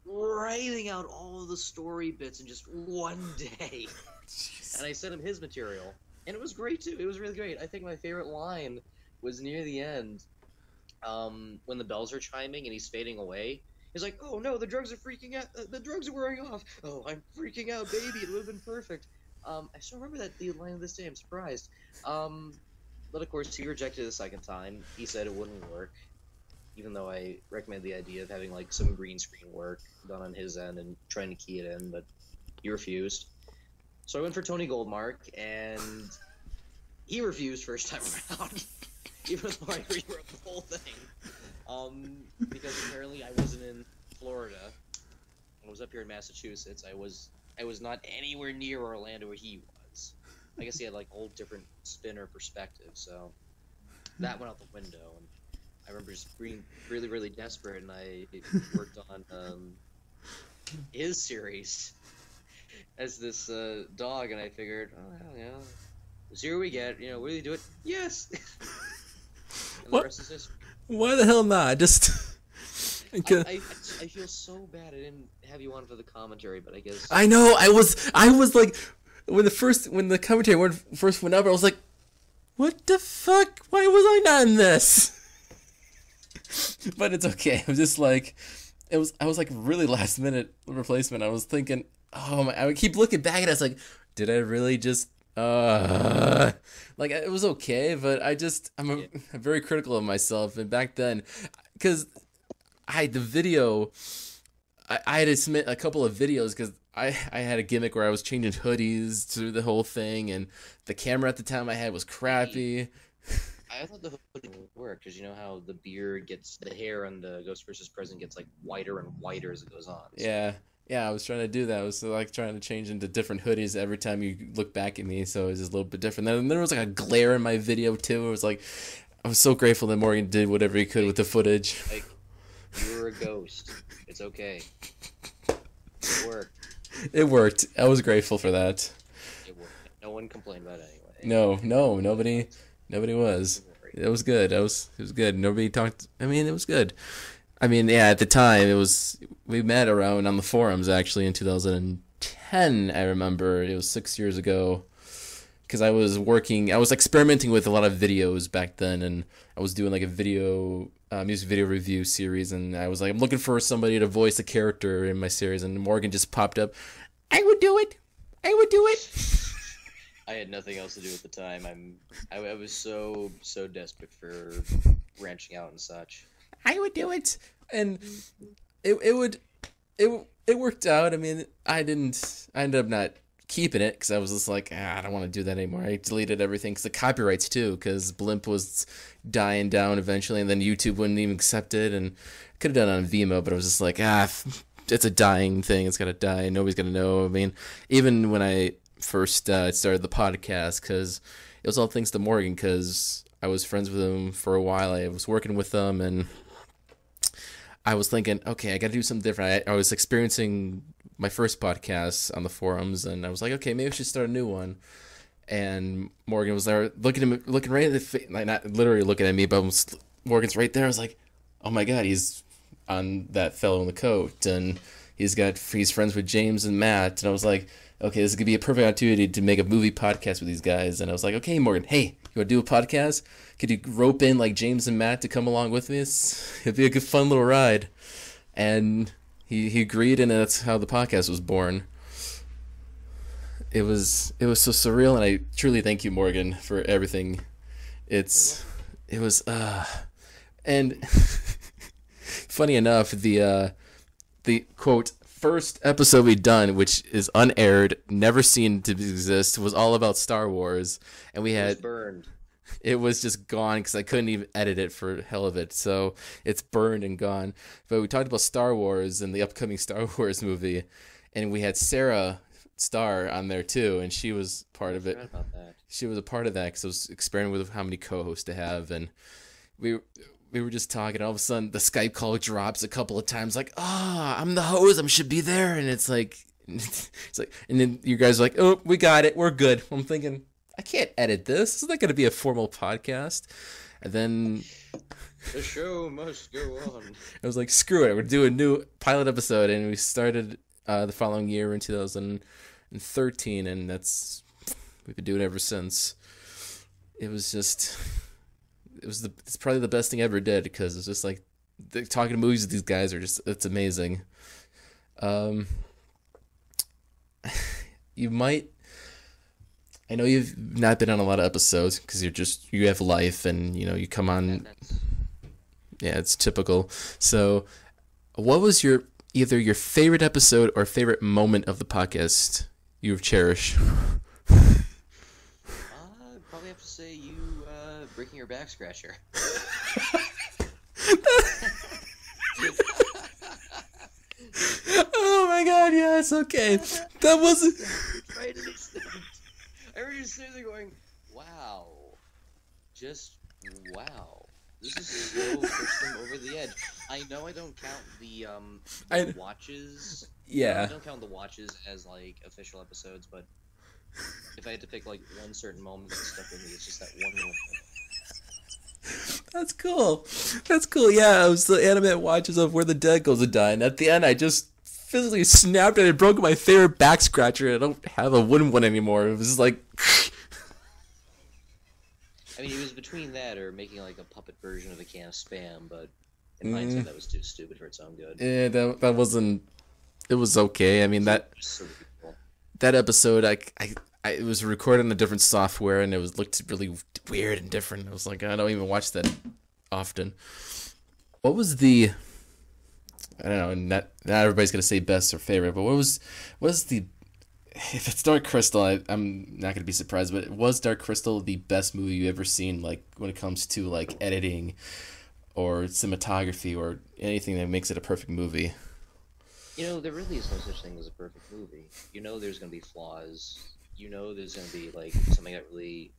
writing out all the story bits in just one day. And I sent him his material, and it was great, too. It was really great. I think my favorite line was near the end when the bells are chiming and he's fading away, he's like, oh no, the drugs are freaking out, the drugs are wearing off, oh, I'm freaking out, baby, it would have been perfect. I still remember that the line of this day, I'm surprised. But of course, he rejected it a second time. He said it wouldn't work, even though I recommend the idea of having like some green screen work done on his end and trying to key it in, but he refused. So I went for Tony Goldmark, and he refused first time around, even though I rewrote the whole thing. Because apparently I wasn't in Florida. I was up here in Massachusetts. I was not anywhere near Orlando where he was. I guess he had like old different spin or perspective, so that went out the window. And I remember just being really, really desperate, and I worked on his series as this dog, and I figured, oh, well, yeah, this year we get, you know, will you do it? Yes! And what? The rest is history. Why the hell not? Just... I feel so bad I didn't have you on for the commentary, but I guess... I know, I was like... When the commentary first went up, I was like, what the fuck? Why was I not in this? But it's okay. I'm just like, I was like really last minute replacement. I was thinking, oh my, I would keep looking back at it. I was like, did I really just, like it was okay, but I'm very critical of myself. And back then, cause I had to submit a couple of videos cause I had a gimmick where I was changing hoodies through the whole thing, and the camera at the time I had was crappy. I thought the hoodie would work, because you know how the beard gets, the hair on the Ghost vs. President gets like whiter and whiter as it goes on. So. Yeah, I was trying to do that. I was like trying to change into different hoodies every time you look back at me, so it was just a little bit different. And then there was like a glare in my video too. It was like, I was so grateful that Morgan did whatever he could with the footage. Like, you're a ghost. It's okay. It worked. It worked. I was grateful for that. It worked. No one complained about it anyway. No, nobody was. It was good. It was good. Nobody talked. I mean, it was good. I mean, yeah, at the time, it was. We met around on the forums actually in 2010. I remember it was 6 years ago, because I was working. I was experimenting with a lot of videos back then, and I was doing like a video music video review series, and I was like, I'm looking for somebody to voice a character in my series, and Morgan just popped up. I would do it. I would do it. I had nothing else to do at the time. I was so desperate for branching out and such. I would do it, and it worked out. I mean, I ended up not keeping it because I was just like, I don't want to do that anymore. I deleted everything because the copyrights too, because Blimp was dying down eventually, and then YouTube wouldn't even accept it, and I could have done it on Vimeo, but I was just like, it's a dying thing. It's gotta die, and nobody's gonna know. I mean, even when I first started the podcast, because it was all thanks to Morgan, because I was friends with him for a while. I was working with them, and I was thinking, okay, I got to do something different. I was experiencing my first podcast on the forums, and I was like, okay, maybe I should start a new one. And Morgan was there looking at me, looking right at the face, like not literally looking at me, but Morgan's right there. I was like, oh my God, he's on that fellow in the coat, and he's friends with James and Matt, and I was like, okay, this is going to be a perfect opportunity to make a movie podcast with these guys. And I was like, okay, Morgan, hey, you want to do a podcast? Could you rope in, like, James and Matt to come along with me? It'd be a good, fun little ride. And he agreed, and that's how the podcast was born. It was so surreal, and I truly thank you, Morgan, for everything. And funny enough, the quote, first episode we done, which is unaired, never seen to exist, was all about Star Wars, and we had burned. It was just gone because I couldn't even edit it for hell of it, so it's burned and gone. But we talked about Star Wars and the upcoming Star Wars movie, and we had Sarah Starr on there too, and she was part of it. She was a part of that because I was experimenting with how many co-hosts to have, and we were just talking. All of a sudden, the Skype call drops a couple of times. Like, I'm the host. I should be there. And it's like, and then you guys are like, oh, we got it. We're good. I'm thinking, I can't edit this. This is not going to be a formal podcast. And then the show must go on. I was like, screw it. We're going to do a new pilot episode. And we started the following year in 2013. And we've been doing it ever since. It was just... it's probably the best thing I ever did, because it's just like talking to movies with these guys are just, it's amazing. You might, I know you've not been on a lot of episodes because you're just, you have life and, you know, you come on. Yeah, it's typical. So what was your, either your favorite episode or favorite moment of the podcast you've cherished? I'd probably have to say you breaking your back scratcher. Oh my god, yes, okay. That wasn't... I remember just sitting there going, wow. Just wow. This is so pushed them over the edge. I know I don't count the watches. Yeah. I don't count the watches as, like, official episodes, but if I had to pick, like, one certain moment that stuck with me, it's just that one moment. That's cool. That's cool. Yeah, it was the animated watches of Where the Dead Goes to Die, and at the end, I just physically snapped and I broke my favorite back scratcher. I don't have a wooden one anymore. It was just like... I mean, it was between that or making, like, a puppet version of a can of Spam, but in hindsight, that was too stupid for its own good. Yeah, that wasn't... It was okay. I mean, that episode, it was recorded on a different software, and it was looked really weird and different. I was like, I don't even watch that often. What was the... I don't know, not everybody's going to say best or favorite, but what was the... If it's Dark Crystal, I'm not going to be surprised, but was Dark Crystal the best movie you've ever seen, like, when it comes to, like, editing or cinematography or anything that makes it a perfect movie? You know, there really is no such thing as a perfect movie. You know there's going to be flaws. You know there's going to be, like, something that really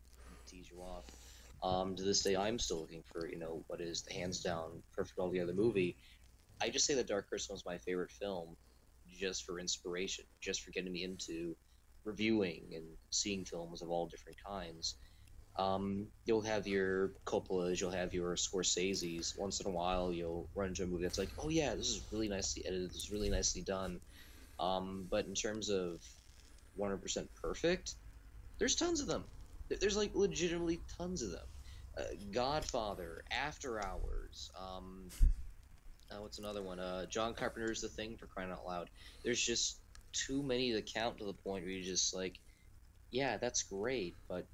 tees you off. To this day, I'm still looking for, you know, what is the hands-down perfect altogether movie. I just say that Dark Crystal is my favorite film, just for inspiration, just for getting me into reviewing and seeing films of all different kinds. You'll have your Coppolas, you'll have your Scorseses. Once in a while, you'll run into a movie that's like, oh yeah, this is really nicely edited, this is really nicely done. But in terms of 100% perfect, there's tons of them. There's like legitimately tons of them. Godfather, After Hours, what's another one? John Carpenter's The Thing, for crying out loud. There's just too many to count, to the point where you're just like, yeah, that's great, but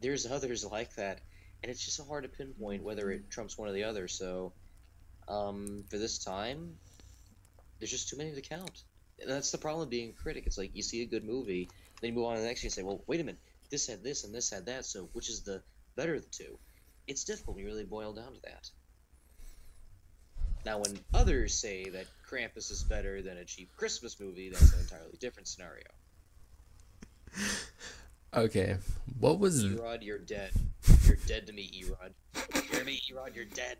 there's others like that, and it's just so hard to pinpoint whether it trumps one or the other. So for this time, there's just too many to count. And that's the problem of being a critic. It's like you see a good movie, then you move on to the next and you say, well, wait a minute, this had this and this had that, so which is the better of the two? It's difficult when you really boil down to that. Now, when others say that Krampus is better than a cheap Christmas movie, that's an entirely different scenario. Okay, what was... Erod, you're dead. You're dead to me, Erod. You hear me, Erod? You're dead.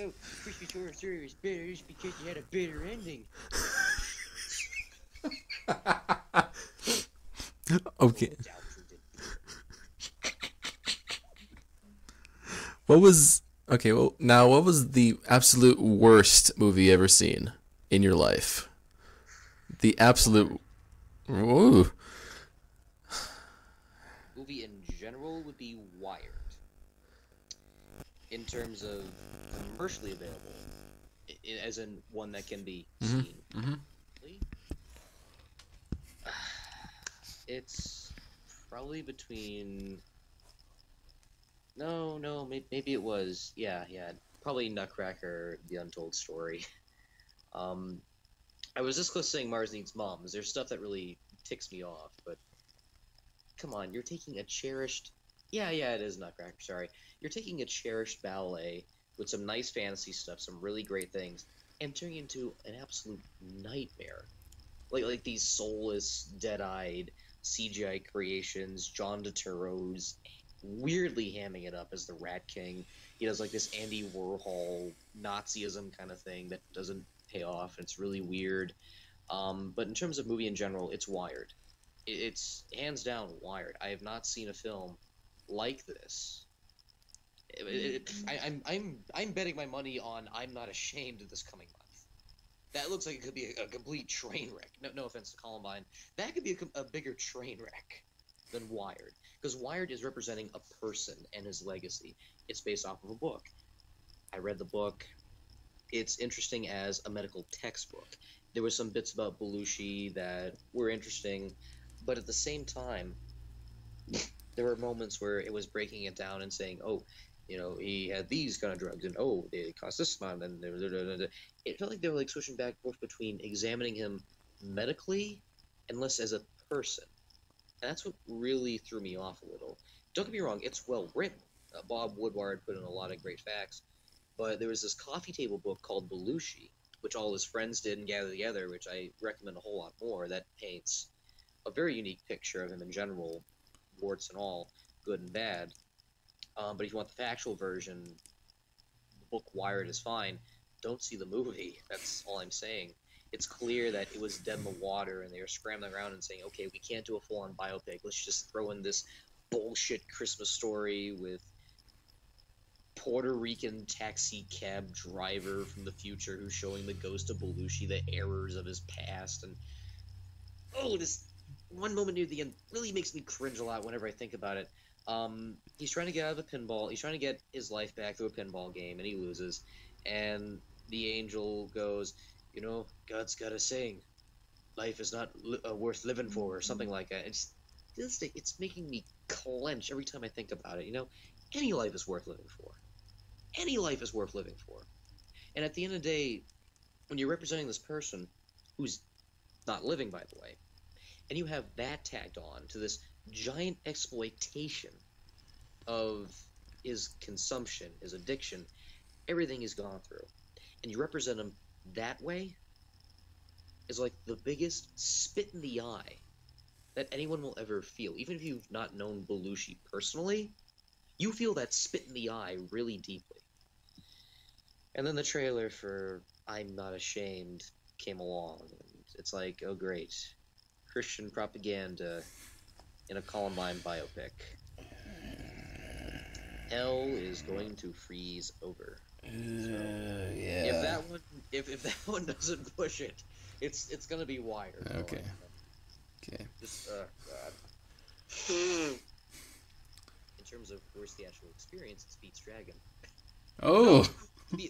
Oh, Christmas Horror Story is bitter just because you had a bitter ending. Okay. What was... Okay, well, now, what was the absolute worst movie you ever seen in your life? The absolute... Ooh. Movie in general would be Wired. In terms of commercially available. As in one that can be seen. Mm-hmm. It's probably between... No, maybe it was, yeah, probably Nutcracker, The Untold Story. I was this close to saying Mars Needs Moms. There's stuff that really ticks me off, but come on, you're taking a cherished, yeah, it is Nutcracker, sorry. You're taking a cherished ballet with some nice fantasy stuff, some really great things, and turning into an absolute nightmare. Like these soulless, dead-eyed CGI creations, John Turturro's weirdly hamming it up as the Rat King. He does like this Andy Warhol Nazism kind of thing that doesn't pay off. It's really weird. But in terms of movie in general, it's Wired. It's hands down Wired. I have not seen a film like this. I'm betting my money on I'm Not Ashamed of this coming month. That looks like it could be a complete train wreck. No offense to Columbine. That could be a bigger train wreck. than Wired, because Wired is representing a person and his legacy. It's based off of a book. I read the book. It's interesting as a medical textbook. There were some bits about Belushi that were interesting, but at the same time, there were moments where it was breaking it down and saying, oh, you know, he had these kind of drugs, and oh, they cost this amount, and blah, blah, blah, blah. It felt like they were like switching back and forth between examining him medically and less as a person. And that's what really threw me off a little. Don't get me wrong, it's well written. Bob Woodward put in a lot of great facts, but there was this coffee table book called Belushi, which all his friends did and gathered together, which I recommend a whole lot more. That paints a very unique picture of him in general, warts and all, good and bad. But if you want the factual version, the book Wired is fine. Don't see the movie. That's all I'm saying. It's clear that it was dead in the water, and they were scrambling around and saying, okay, we can't do a full-on biopic. Let's just throw in this bullshit Christmas story with Puerto Rican taxi cab driver from the future who's showing the ghost of Belushi the errors of his past. And oh, this one moment near the end really makes me cringe a lot whenever I think about it. He's trying to get out of a pinball. He's trying to get his life back through a pinball game, and he loses. And the angel goes, you know, God's got a saying, life is not worth living for, or something like that. It's making me clench every time I think about it, you know? Any life is worth living for. Any life is worth living for. And at the end of the day, when you're representing this person who's not living, by the way, and you have that tagged on to this giant exploitation of his consumption, his addiction, everything he's gone through, and you represent him that way, is like the biggest spit in the eye that anyone will ever feel. Even if you've not known Belushi personally, you feel that spit in the eye really deeply. And then the trailer for I'm Not Ashamed came along, and it's like, oh great, Christian propaganda in a Columbine biopic. Hell is going to freeze over. So, yeah. If that one doesn't push it, it's gonna be Wired. Okay. Okay. Just God. In terms of worst theatrical experience, it's Pete's Dragon. Oh.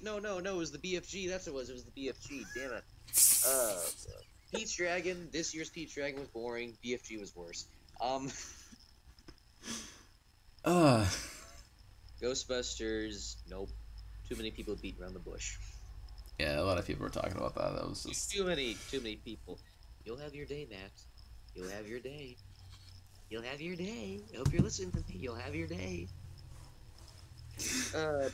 No, it was the BFG. That's what it was. It was the BFG. Damn it. Pete's Dragon. This year's Pete's Dragon was boring. BFG was worse. Ghostbusters, nope. Too many people beat around the bush. Yeah, a lot of people were talking about that. That was just too many people. You'll have your day, Matt. You'll have your day. You'll have your day. I hope you're listening to me. You'll have your day.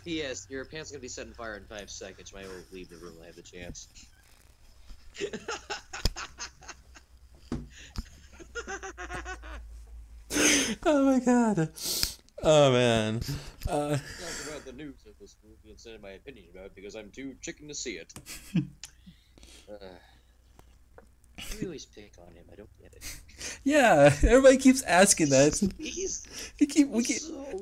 P.S. Your pants are gonna be set on fire in 5 seconds. I will leave the room when I have the chance. Oh my god. Oh man. Talk about the news of this movie instead of my opinion about it because I'm too chicken to see it. We always pick on him. I don't get it. Yeah, everybody keeps asking that. We keep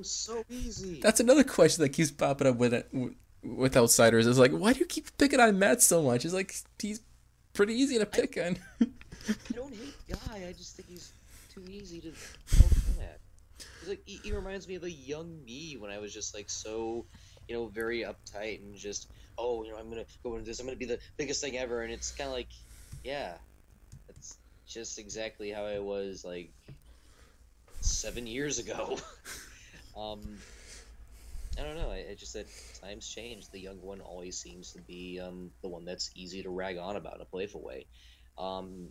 so easy. That's another question that keeps popping up with outsiders. It's like, why do you keep picking on Matt so much? It's like he's pretty easy to pick on. I don't hate the guy. I just think he's too easy to help him at. Like, he reminds me of a young me when I was just like so, you know, very uptight and just, oh, you know, I'm gonna go into this, I'm gonna be the biggest thing ever, and it's kind of like, yeah, that's just exactly how I was like 7 years ago. I don't know. It's just that times change. The young one always seems to be the one that's easy to rag on about in a playful way.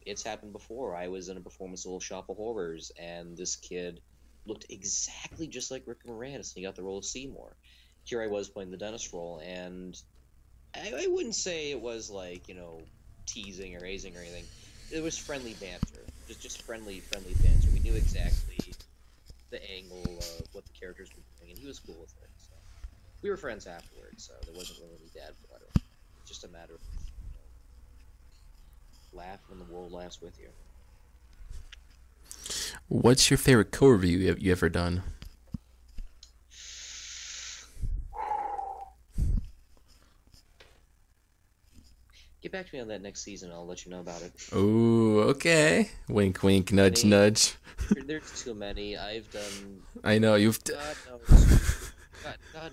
It's happened before. I was in a performance of Little Shop of Horrors, and this kid looked exactly just like Rick Moranis, and he got the role of Seymour. Here I was playing the dentist role, and I wouldn't say it was like, you know, teasing or hazing or anything. It was friendly banter. Just friendly banter. We knew exactly the angle of what the characters were doing, and he was cool with it. So. We were friends afterwards, so there wasn't really any dad blood. It was just a matter of, you know, laugh when the world laughs with you. What's your favorite co-review you ever done? Get back to me on that next season. I'll let you know about it. Ooh, okay. Wink, wink, nudge, nudge. There's too many. I've done... I know, you've... God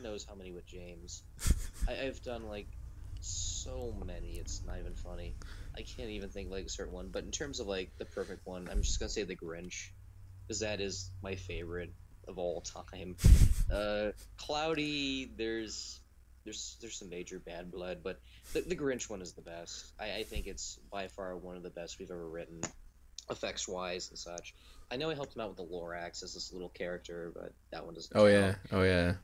knows how many with James. I've done, like, so many. It's not even funny. I can't even think, like, a certain one. But in terms of, like, the perfect one, I'm just going to say The Grinch. Because that is my favorite of all time. Cloudy, there's some major bad blood, but the Grinch one is the best. I think it's by far one of the best we've ever written, effects-wise and such. I know I helped him out with the Lorax as this little character, but that one doesn't count. Oh yeah.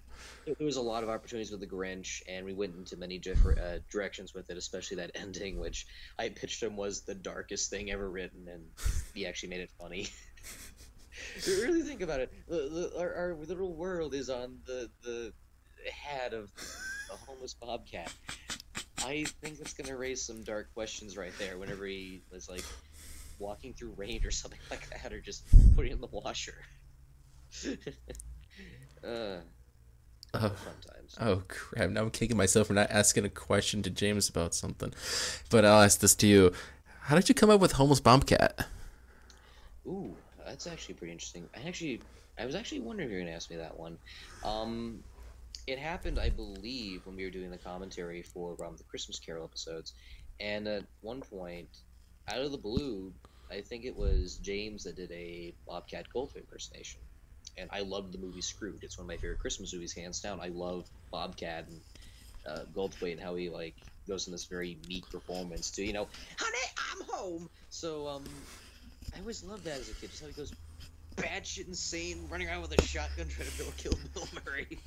There was a lot of opportunities with the Grinch, and we went into many different directions with it, especially that ending, which I pitched him was the darkest thing ever written, and he actually made it funny. Really think about it. Our little world is on the head of a homeless bobcat. I think that's going to raise some dark questions right there whenever he was, like, walking through rain or something like that, or just putting in the washer. Fun times. Oh, crap. Now I'm kicking myself for not asking a question to James about something. But I'll ask this to you. How did you come up with homeless bobcat? Ooh, that's actually pretty interesting. I was actually wondering if you were going to ask me that one. It happened, I believe, when we were doing the commentary for the Christmas Carol episodes, and at one point, out of the blue, I think it was James that did a Bobcat Goldthwait impersonation, and I loved the movie Screwed. It's one of my favorite Christmas movies, hands down. I love Bobcat and Goldthwait and how he, like, goes in this very meek performance to, you know, honey, I'm home! So, I always loved that as a kid, just how he goes batshit insane, running around with a shotgun trying to kill Bill Murray.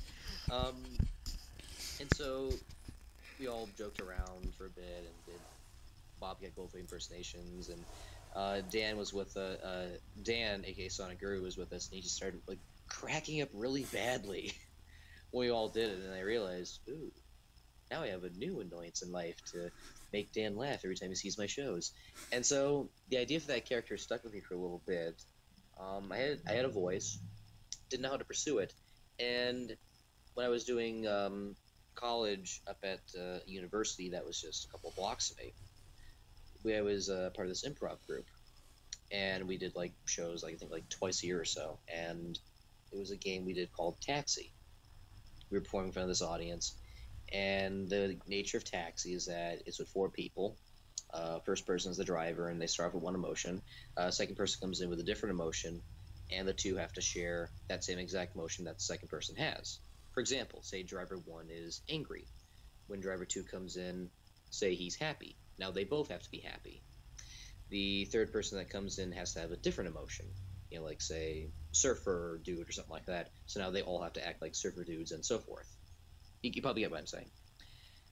And so we all joked around for a bit and did Bobcat Goldthwait impersonations, and Dan was with Dan, aka Sonic Guru, was with us, and he just started, like, cracking up really badly. We all did it, and I realized, ooh, now I have a new annoyance in life to make Dan laugh every time he sees my shows. And so the idea for that character stuck with me for a little bit. I had a voice, didn't know how to pursue it, and when I was doing college up at university, that was just a couple blocks of me, I was part of this improv group, and we did, like, shows, like, I think, like, twice a year or so, and it was a game we did called Taxi. We were performing in front of this audience, and the nature of Taxi is that it's with four people. First person is the driver, and they start off with one emotion. Second person comes in with a different emotion, and the two have to share that same exact emotion that the second person has. For example, say driver one is angry. When driver two comes in, say he's happy. Now they both have to be happy. The third person that comes in has to have a different emotion, you know, like, say, surfer dude or something like that. So now they all have to act like surfer dudes and so forth. You probably get what I'm saying.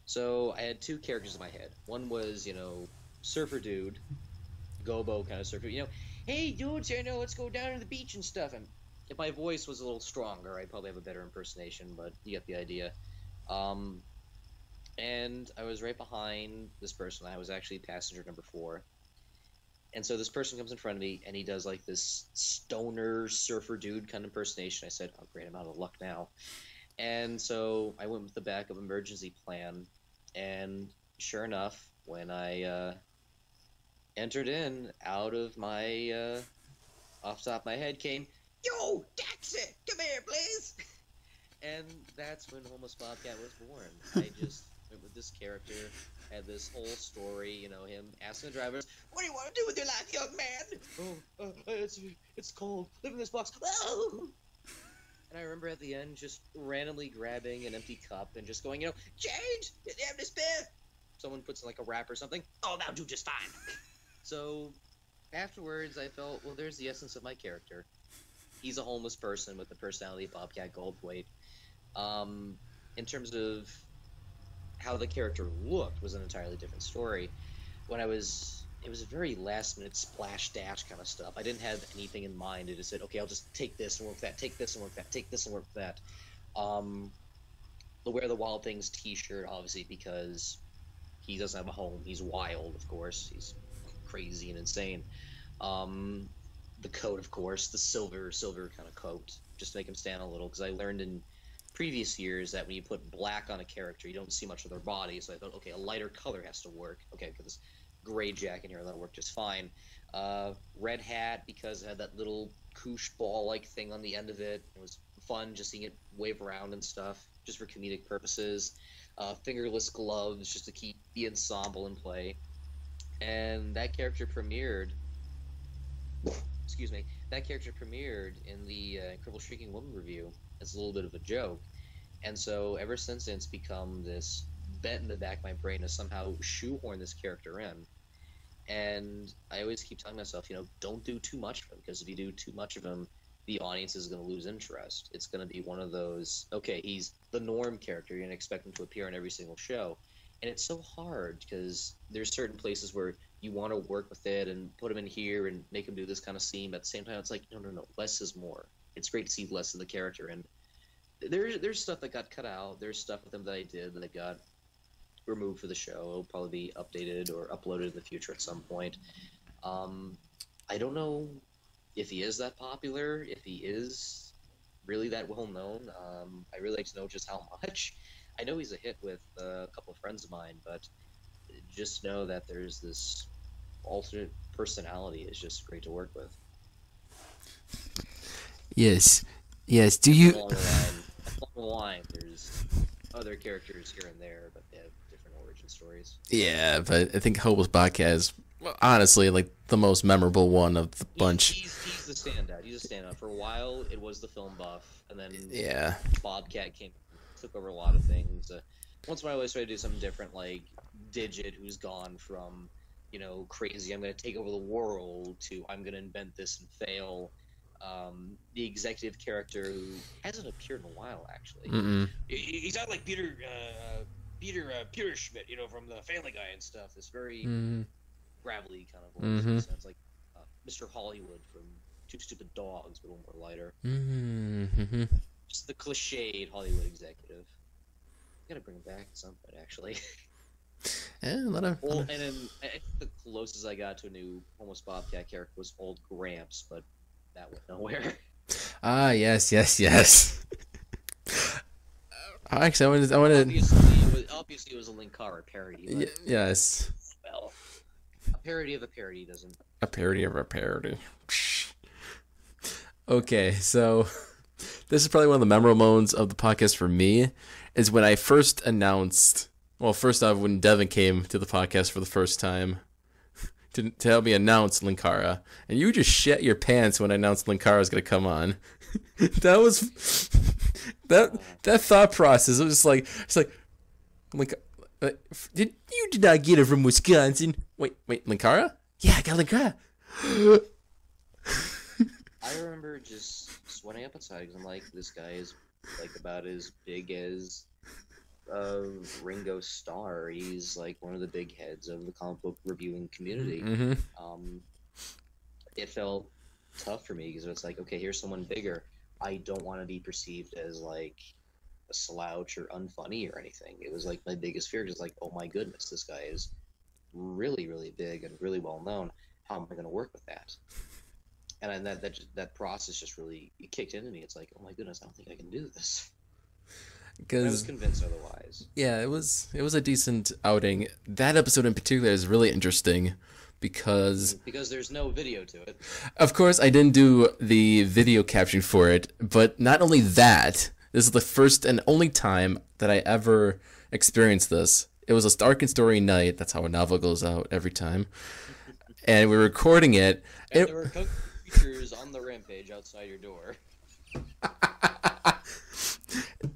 So I had two characters in my head. One was, you know, surfer dude, gobo kind of surfer, you know, hey dudes, you know, let's go down to the beach and stuff. And if my voice was a little stronger, I'd probably have a better impersonation, but you get the idea. And I was right behind this person. I was actually passenger number 4. And so this person comes in front of me, and he does, like, this stoner surfer dude kind of impersonation. I said, oh, great, I'm out of luck now. And so I went with the backup emergency plan, and sure enough, when I entered in, out of my, off the top of my head came, yo, taxi, come here, please! And that's when Homeless Bobcat was born. I just went with this character, had this whole story, you know, him asking the driver, what do you want to do with your life, young man? Oh, it's cold, live in this box. Oh! And I remember at the end just randomly grabbing an empty cup and just going, you know, change! You have to spare! Someone puts in, like, a wrap or something. Oh, that'll do just fine! So, afterwards, I felt, well, there's the essence of my character. He's a homeless person with the personality of Bobcat Goldthwait. In terms of how the character looked was an entirely different story. It was a very last-minute splash-dash kind of stuff. I didn't have anything in mind. I just said, okay, I'll just take this and work that, take this and work that, take this and work that. The Where the Wild Things t-shirt, obviously, because he doesn't have a home. He's wild, of course. He's crazy and insane. The coat, of course. The silver kind of coat, just to make him stand a little, because I learned in previous years that when you put black on a character, you don't see much of their body. So I thought, okay, a lighter color has to work. Okay, I've got this gray jacket here, that'll work just fine. Red hat, because it had that little koosh ball-like thing on the end of it. It was fun just seeing it wave around and stuff, just for comedic purposes. Fingerless gloves, just to keep the ensemble in play. And that character premiered... Excuse me. That character premiered in the Incredible Shrieking Woman review as a little bit of a joke. And so ever since then, it's become this bent in the back of my brain to somehow shoehorn this character in. And I always keep telling myself, you know, don't do too much of him, because if you do too much of him, the audience is going to lose interest. It's going to be one of those, okay, he's the norm character. You're going to expect him to appear in every single show. And it's so hard because there's certain places where you want to work with it and put him in here and make him do this kind of scene. But at the same time, it's like, no, less is more. It's great to see less of the character. And there's stuff that got cut out. There's stuff with him that I did that got removed for the show. It'll probably be updated or uploaded in the future at some point. I don't know if he is that popular, if he is really that well-known. I really like to know just how much. I know he's a hit with a couple of friends of mine, but just know that there's this alternate personality is just great to work with. Yes. Do you? Along the line, there's other characters here and there, but they have different origin stories. Yeah, but I think Hobo's Podcast, honestly, like the most memorable one of the bunch. He's the standout. He's a standout. For a while, it was the film buff, and then yeah, Bobcat came. Took over a lot of things. Once in a while I always try to do something different, like Digit, who's gone from, you know, crazy, I'm going to take over the world, to I'm going to invent this and fail. The executive character, who hasn't appeared in a while, actually. Mm-hmm. He's not like Peter Schmidt, you know, from the Family Guy and stuff. This very gravelly kind of voice. Mm-hmm. Sounds like Mr. Hollywood from Two Stupid Dogs, but a little more lighter. Mm-hmm. Just the cliched Hollywood executive. I gotta bring it back at some point, actually. Yeah, well, and then I think the closest I got to a new almost Bobcat character was Old Gramps, but that went nowhere. Ah, yes. Actually, I wanted. Obviously, it was a Linkara parody. But yes. Well, a parody of a parody doesn't. A parody of a parody. Okay, so. This is probably one of the memorable moments of the podcast for me, is when I first announced, well, first off, when Devin came to the podcast for the first time to help me announce Linkara, and you just shit your pants when I announced Linkara was going to come on. That was, that thought process, it was just like, did not get it from Wisconsin. Wait, Linkara? Yeah, I got Linkara. I remember just sweating up inside because I'm like, this guy is like about as big as Ringo Starr. He's like one of the big heads of the comic book reviewing community. Mm-hmm. It felt tough for me because it's like, okay, here's someone bigger. I don't want to be perceived as like a slouch or unfunny or anything. It was like my biggest fear, just like, oh my goodness, this guy is really, really big and really well known. How am I going to work with that? And that process just really kicked into me. It's like, oh my goodness, I don't think I can do this. Because I was convinced otherwise. Yeah, it was a decent outing. That episode in particular is really interesting because there's no video to it. Of course, I didn't do the video caption for it, but not only that, this is the first and only time that I ever experienced this. It was a Stark and Story night. That's how a novel goes out every time, and we were recording it. And there were on the rampage outside your door.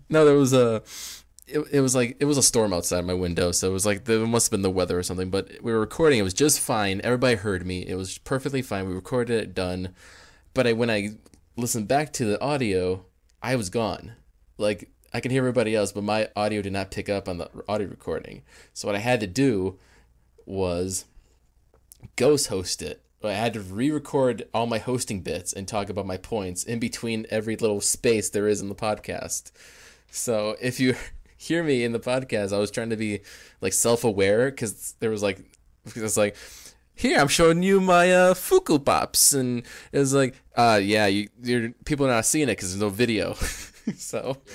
No, there was a. It was like it was a storm outside my window, so it was like there must have been the weather or something. But we were recording; it was just fine. Everybody heard me; it was perfectly fine. We recorded it, done. But when I listened back to the audio, I was gone. Like I could hear everybody else, but my audio did not pick up on the audio recording. So what I had to do was ghost host it. I had to re-record all my hosting bits and talk about my points in between every little space there is in the podcast. So if you hear me in the podcast, I was trying to be like self-aware because there was like, it's like, here I'm showing you my Fuku Pops, and it was like, yeah, people are not seeing it because there's no video. So yeah.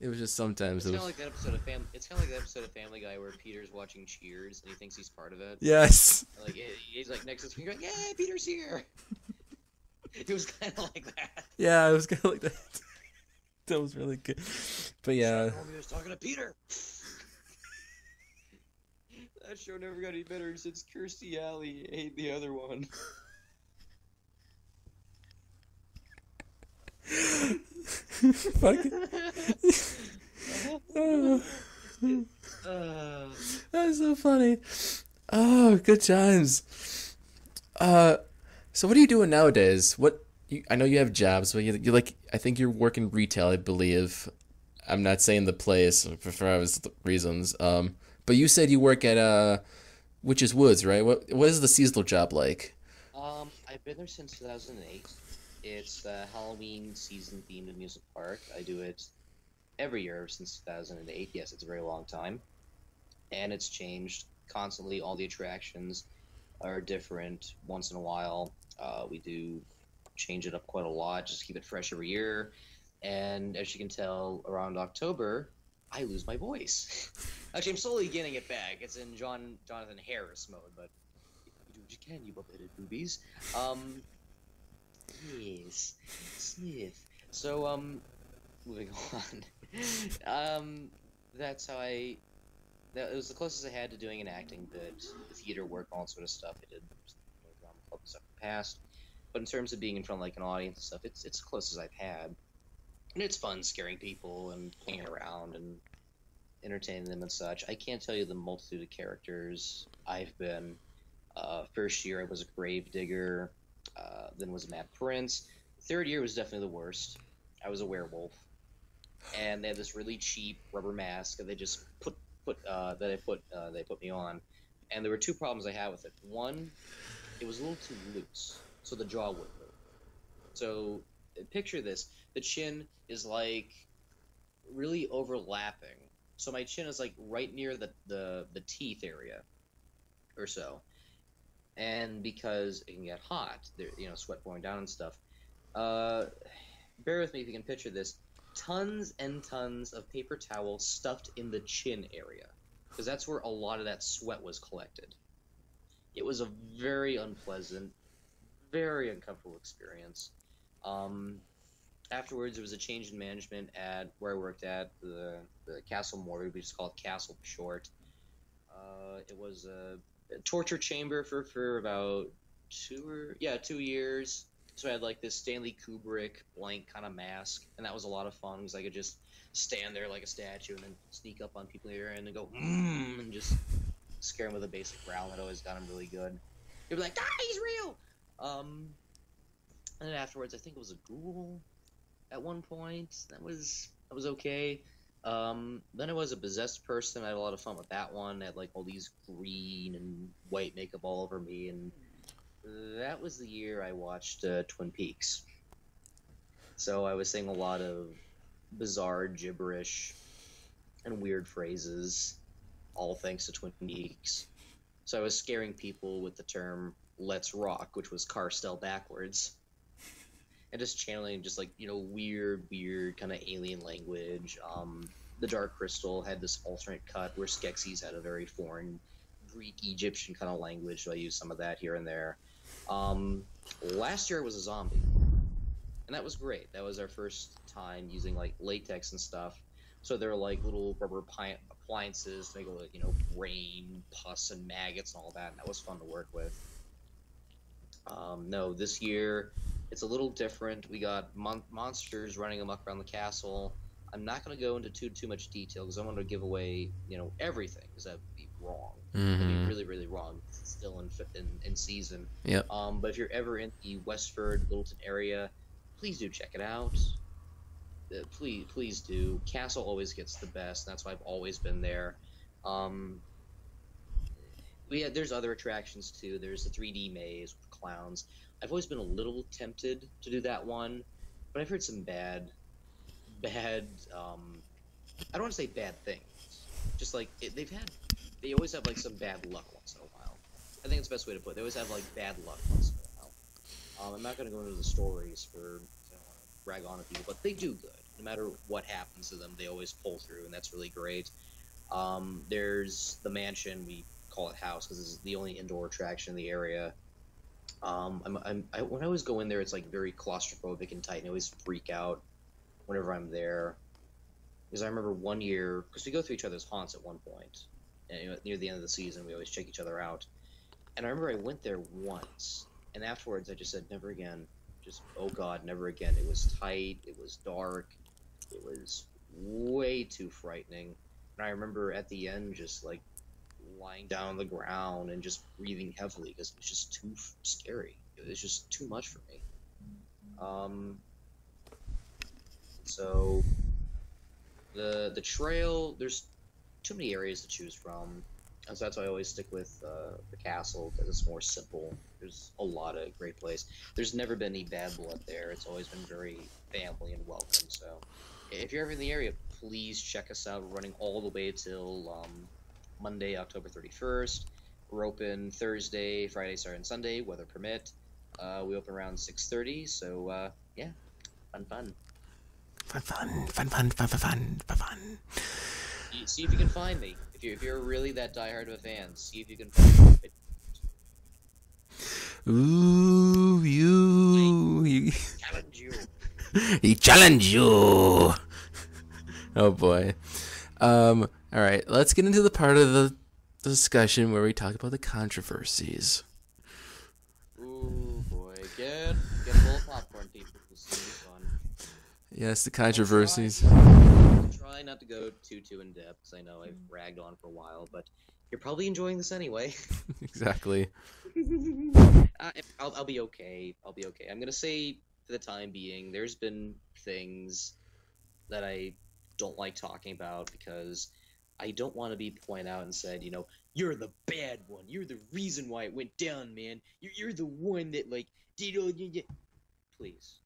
It was just sometimes. It's kind of like that episode of Family Guy where Peter's watching Cheers and he thinks he's part of it. Yes. Like he's like next to the screen going, "Yeah, Peter's here." It was kind of like that. Yeah, it was kind of like that. That was really good. But yeah. He was talking to Peter. That show never got any better since Kirstie Alley ate the other one. Fuck it. That's so funny. Oh, good times. So what are you doing nowadays? I know you have jobs, but you're like, I think you're working retail, I believe. I'm not saying the place for obvious reasons. But you said you work at Witch's Woods, right? What is the seasonal job like? I've been there since 2008. It's the Halloween season themed amusement park. I do it every year since 2008. Yes, it's a very long time. And it's changed constantly. All the attractions are different once in a while. We do change it up quite a lot, just keep it fresh every year. And as you can tell, around October, I lose my voice. Actually, I'm slowly getting it back. It's in Jonathan Harris mode, but you do what you can, you bumpheaded boobies. Yes, Smith. So, moving on. That's how it was the closest I had to doing an acting bit, the theater work, all that sort of stuff. I did drama club and stuff in the past, but in terms of being in front of like an audience and stuff, it's the closest I've had, and it's fun scaring people and playing around and entertaining them and such. I can't tell you the multitude of characters I've been. First year I was a grave digger. Then was Matt Prince. Third year was definitely the worst. I was a werewolf, and they had this really cheap rubber mask that they just put me on. And there were two problems I had with it. One, it was a little too loose, so the jaw wouldn't move. So picture this: the chin is like really overlapping. So my chin is like right near the teeth area, or so. And because it can get hot, there, you know, sweat pouring down and stuff. Bear with me if you can picture this. Tons and tons of paper towel stuffed in the chin area, because that's where a lot of that sweat was collected. It was a very unpleasant, very uncomfortable experience. Afterwards, there was a change in management at where I worked at, the Castle Morty. We just call it Castle for short. It was a torture chamber for about 2 years. So I had like this Stanley Kubrick blank kind of mask, and that was a lot of fun because I could just stand there like a statue and then sneak up on people here and then go and just scare them with a basic growl that always got them really good. They'd be like, "Ah, he's real!" And then afterwards, I think it was a ghoul at one point. That was okay. Then I was a possessed person. I had a lot of fun with that one. I had like all these green and white makeup all over me, and that was the year I watched Twin Peaks. So I was saying a lot of bizarre gibberish and weird phrases, all thanks to Twin Peaks. So I was scaring people with the term "let's rock," which was Carstell backwards. And just channeling just like, you know, weird kind of alien language. The Dark Crystal had this alternate cut where Skeksis had a very foreign Greek, Egyptian kind of language, so I used some of that here and there. Last year I was a zombie, and that was great. That was our first time using like latex and stuff. So there were like little rubber appliances to make, you know, rain, pus, and maggots and all that, and that was fun to work with. No, this year it's a little different. We got monsters running amok around the castle. I'm not going to go into too much detail because I want to give away, you know, everything, because that would be wrong. Mm-hmm. That'd be really, really wrong. It's still in season. Yeah. But if you're ever in the Westford, Littleton area, please do check it out. Please do. Castle always gets the best. That's why I've always been there. There's other attractions too. There's the 3D maze with clowns. I've always been a little tempted to do that one, but I've heard some bad, I don't want to say bad things, just like, they always have like some bad luck once in a while. I think it's the best way to put it. They always have like bad luck once in a while. I'm not going to go into the stories, I don't want to brag on to people, but they do good. no matter what happens to them, they always pull through, and that's really great. There's the mansion. We call it house because it's the only indoor attraction in the area. When I always go in there, it's like very claustrophobic and tight, and I always freak out whenever I'm there. Because I remember one year, because we go through each other's haunts at one point, and you know, near the end of the season, we always check each other out. And I remember I went there once, and afterwards I just said, never again. Just, oh God, never again. It was tight, it was dark, it was way too frightening. And I remember at the end just like lying down on the ground and just breathing heavily because it was just too scary. It was just too much for me. So the trail, there's too many areas to choose from, and so that's why I always stick with the castle because it's more simple. There's a lot of great place. There's never been any bad blood there. It's always been very family and welcome. So if you're ever in the area, please check us out. We're running all the way till Monday, October 31st. We're open Thursday, Friday, Saturday, and Sunday, weather permit. We open around 6:30, so yeah, fun. See if you can find me. If you're really that diehard of a fan, see if you can find me. Ooh, he challenge you. He challenge you. Oh boy. All right, let's get into the part of the discussion where we talk about the controversies. Ooh, boy. Get a bowl of popcorn, people. This is gonna be fun. Yes, the controversies. Try not to go too in-depth, because I know I've ragged on for a while, but you're probably enjoying this anyway. Exactly. I'll be okay. I'll be okay. I'm going to say, for the time being, there's been things that I don't like talking about because I don't want to be pointed out and said, you know, you're the bad one. You're the reason why it went down, man. You're the one that, like, did all you. Please,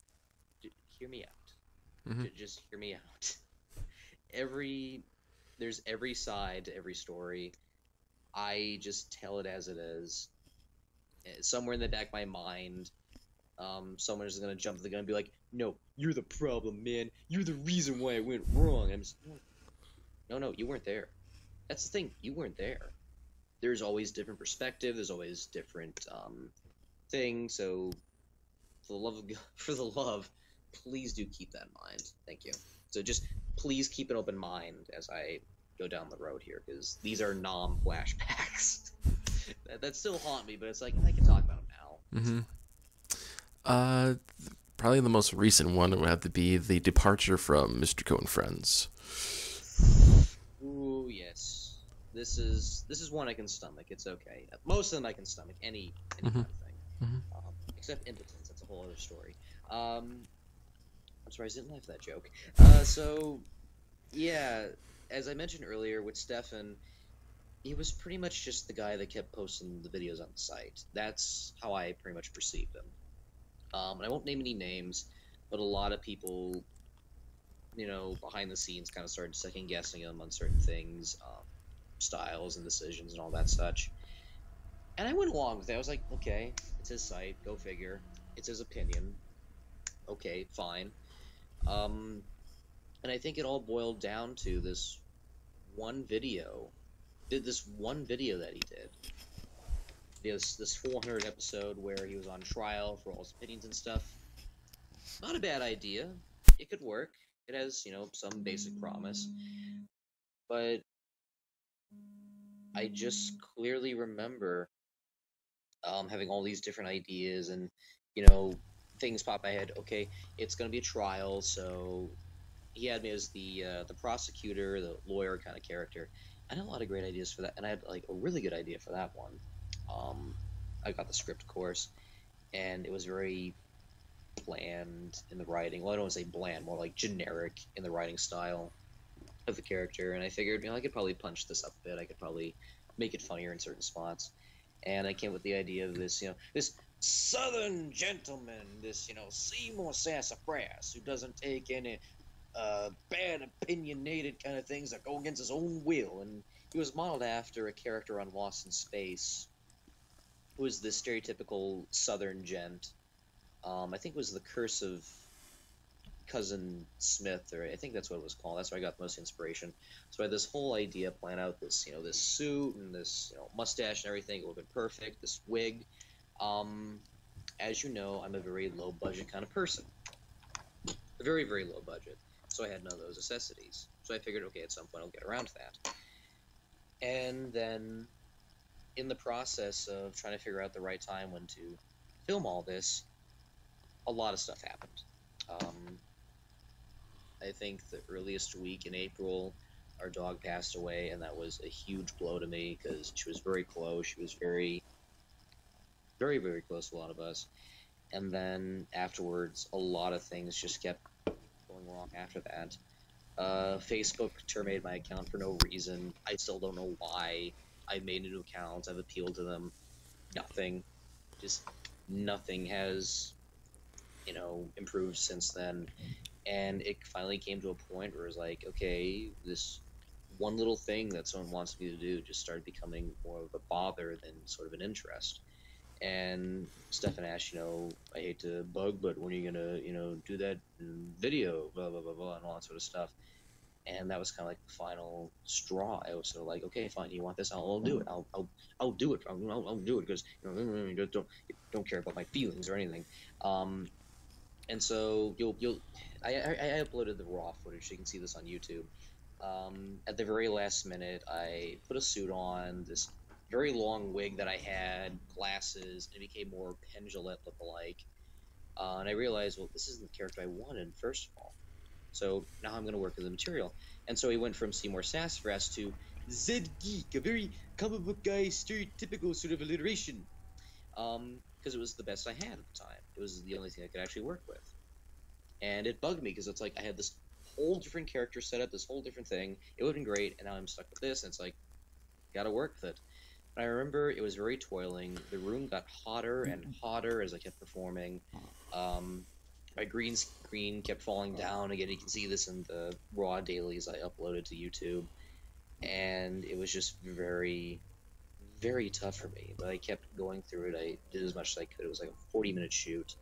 hear me out. Mm-hmm. Just hear me out. There's every side to every story. I just tell it as it is. Somewhere in the back of my mind, someone is going to jump the gun and be like, no, you're the problem, man. You're the reason why it went wrong. I'm just... No, you weren't there. That's the thing. You weren't there. There's always different perspective. There's always different things. So, for the love, please do keep that in mind. Thank you. So just please keep an open mind as I go down the road here, because these are non-flashbacks that still haunt me. But it's like I can talk about them now. Mm-hmm. Probably the most recent one would have to be the departure from Mr. Cohen Friends. Ooh, yes. This is one I can stomach. It's okay. Most of them I can stomach. Any kind of thing. Mm-hmm. Except impotence. That's a whole other story. I'm sorry, I didn't laugh at that joke. So, yeah, as I mentioned earlier with Stefan, he was pretty much just the guy that kept posting the videos on the site. That's how I pretty much perceived him. And I won't name any names, but a lot of people... you know, behind the scenes kind of started second-guessing him on certain things, styles and decisions and all that such. And I went along with it. I was like, okay, it's his site, go figure. It's his opinion. Okay, fine. And I think it all boiled down to this one video. That he did. This 400 episode where he was on trial for all his opinions and stuff. Not a bad idea. It could work. It has, you know, some basic promise, but I just clearly remember having all these different ideas and, you know, things pop in my head. Okay, it's going to be a trial, so he had me as the prosecutor, the lawyer kind of character. I had a lot of great ideas for that, and I had, like, a really good idea for that one. I got the script, of course, and it was very... bland in the writing. Well, I don't want to say bland, more like generic in the writing style of the character. And I figured, you know, I could probably punch this up a bit. I could probably make it funnier in certain spots. And I came with the idea of this, you know, this southern gentleman, this, you know, Seymour Sassafras, who doesn't take any bad opinionated kind of things that go against his own will. And he was modeled after a character on Lost in Space, who is this stereotypical southern gent. I think it was The Curse of Cousin Smith, or I think that's what it was called. That's where I got the most inspiration. So I had this whole idea, plan out this, you know, this suit and this, you know, mustache and everything. It would have been perfect. This wig. As you know, I'm a very low budget kind of person. Very, very low budget. So I had none of those necessities. So I figured, okay, at some point I'll get around to that. And then, in the process of trying to figure out the right time when to film all this, a lot of stuff happened. I think the earliest week in April, our dog passed away, and that was a huge blow to me because she was very close. She was very, very, very close to a lot of us. And then afterwards, a lot of things just kept going wrong after that. Facebook terminated my account for no reason. I still don't know why. I made new accounts. I've appealed to them. Nothing. Just nothing has, you know, improved since then. And it finally came to a point where it was like, okay, this one little thing that someone wants me to do just started becoming more of a bother than sort of an interest. And Stefan asked, you know, I hate to bug, but when are you going to, you know, do that video, blah, blah, blah, blah, and all that sort of stuff. And that was kind of like the final straw. I was sort of like, okay, fine, you want this? I'll do it. I'll do it. I'll do it because, you know, don't care about my feelings or anything. And so I uploaded the raw footage. You can see this on YouTube. At the very last minute, I put a suit on, this very long wig that I had, glasses, and it became more Penn Jillette look-alike. And I realized, well, this isn't the character I wanted, first of all. So now I'm going to work with the material. And so he went from Seymour Sassafras to Zed Geek, a very comic book guy, stereotypical sort of alliteration. Because it was the best I had at the time. It was the only thing I could actually work with. And it bugged me because it's like I had this whole different character set up, this whole different thing. It would have been great, and now I'm stuck with this, and it's like, got to work with it. But I remember it was very toiling. The room got hotter and hotter as I kept performing. My green screen kept falling down. Again, you can see this in the raw dailies I uploaded to YouTube. And it was just very, very tough for me. But I kept going through it. I did as much as I could. It was like a 40-minute shoot.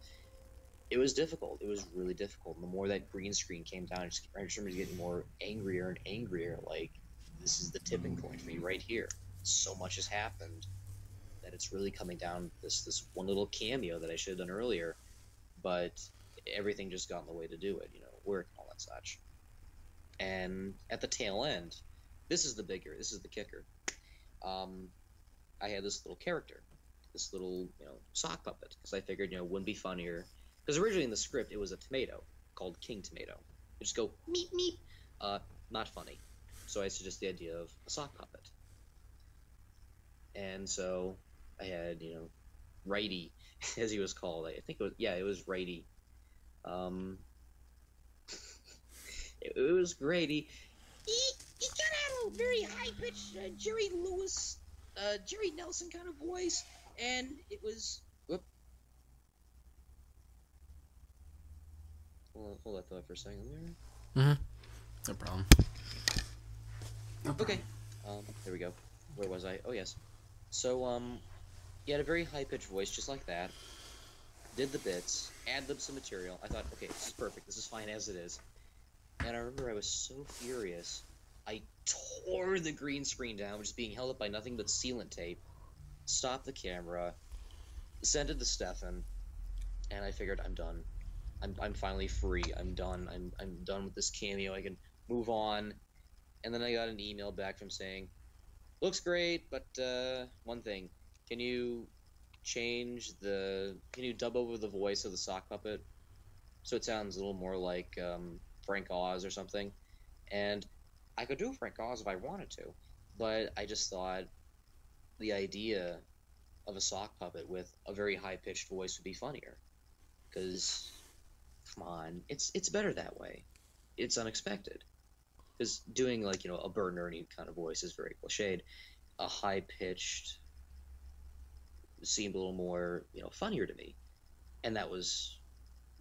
It was difficult. It was really difficult. And the more that green screen came down, I just remember getting more angrier and angrier. Like, this is the tipping point for me right here. So much has happened that it's really coming down to this one little cameo that I should have done earlier. But everything just got in the way to do it, you know, work and all that such. And at the tail end, this is the kicker. I had this little character, this little, you know, sock puppet, because I figured, you know, wouldn't be funnier. Because originally in the script, it was a tomato called King Tomato. You just go, meep, meep. Not funny. So I suggested the idea of a sock puppet. And so I had, you know, Righty, as he was called. I think it was, yeah, it was Righty. It was great. He kind of had a very high-pitched Jerry Lewis, Jerry Nelson kind of voice, and it was. Whoop. Hold that thought for a second there. Mm-hmm. No problem. No problem. Okay. There we go. Where was I? Oh yes. So he had a very high-pitched voice, just like that. Did the bits, add them some material. I thought, okay, this is perfect. This is fine as it is. And I remember I was so furious. I tore the green screen down, which is being held up by nothing but sealant tape. Stopped the camera. Sent it to Stefan. And I figured, I'm done. I'm finally free. I'm done. I'm done with this cameo. I can move on. And then I got an email back from saying, looks great, but one thing. Can you dub over the voice of the sock puppet so it sounds a little more like Frank Oz or something? And I could do Frank Oz if I wanted to, but I just thought the idea of a sock puppet with a very high-pitched voice would be funnier, because come on, it's better that way. It's unexpected, because doing, like, you know, a Bert and Ernie kind of voice is very cliched. A high-pitched seemed a little more, you know, funnier to me. And that was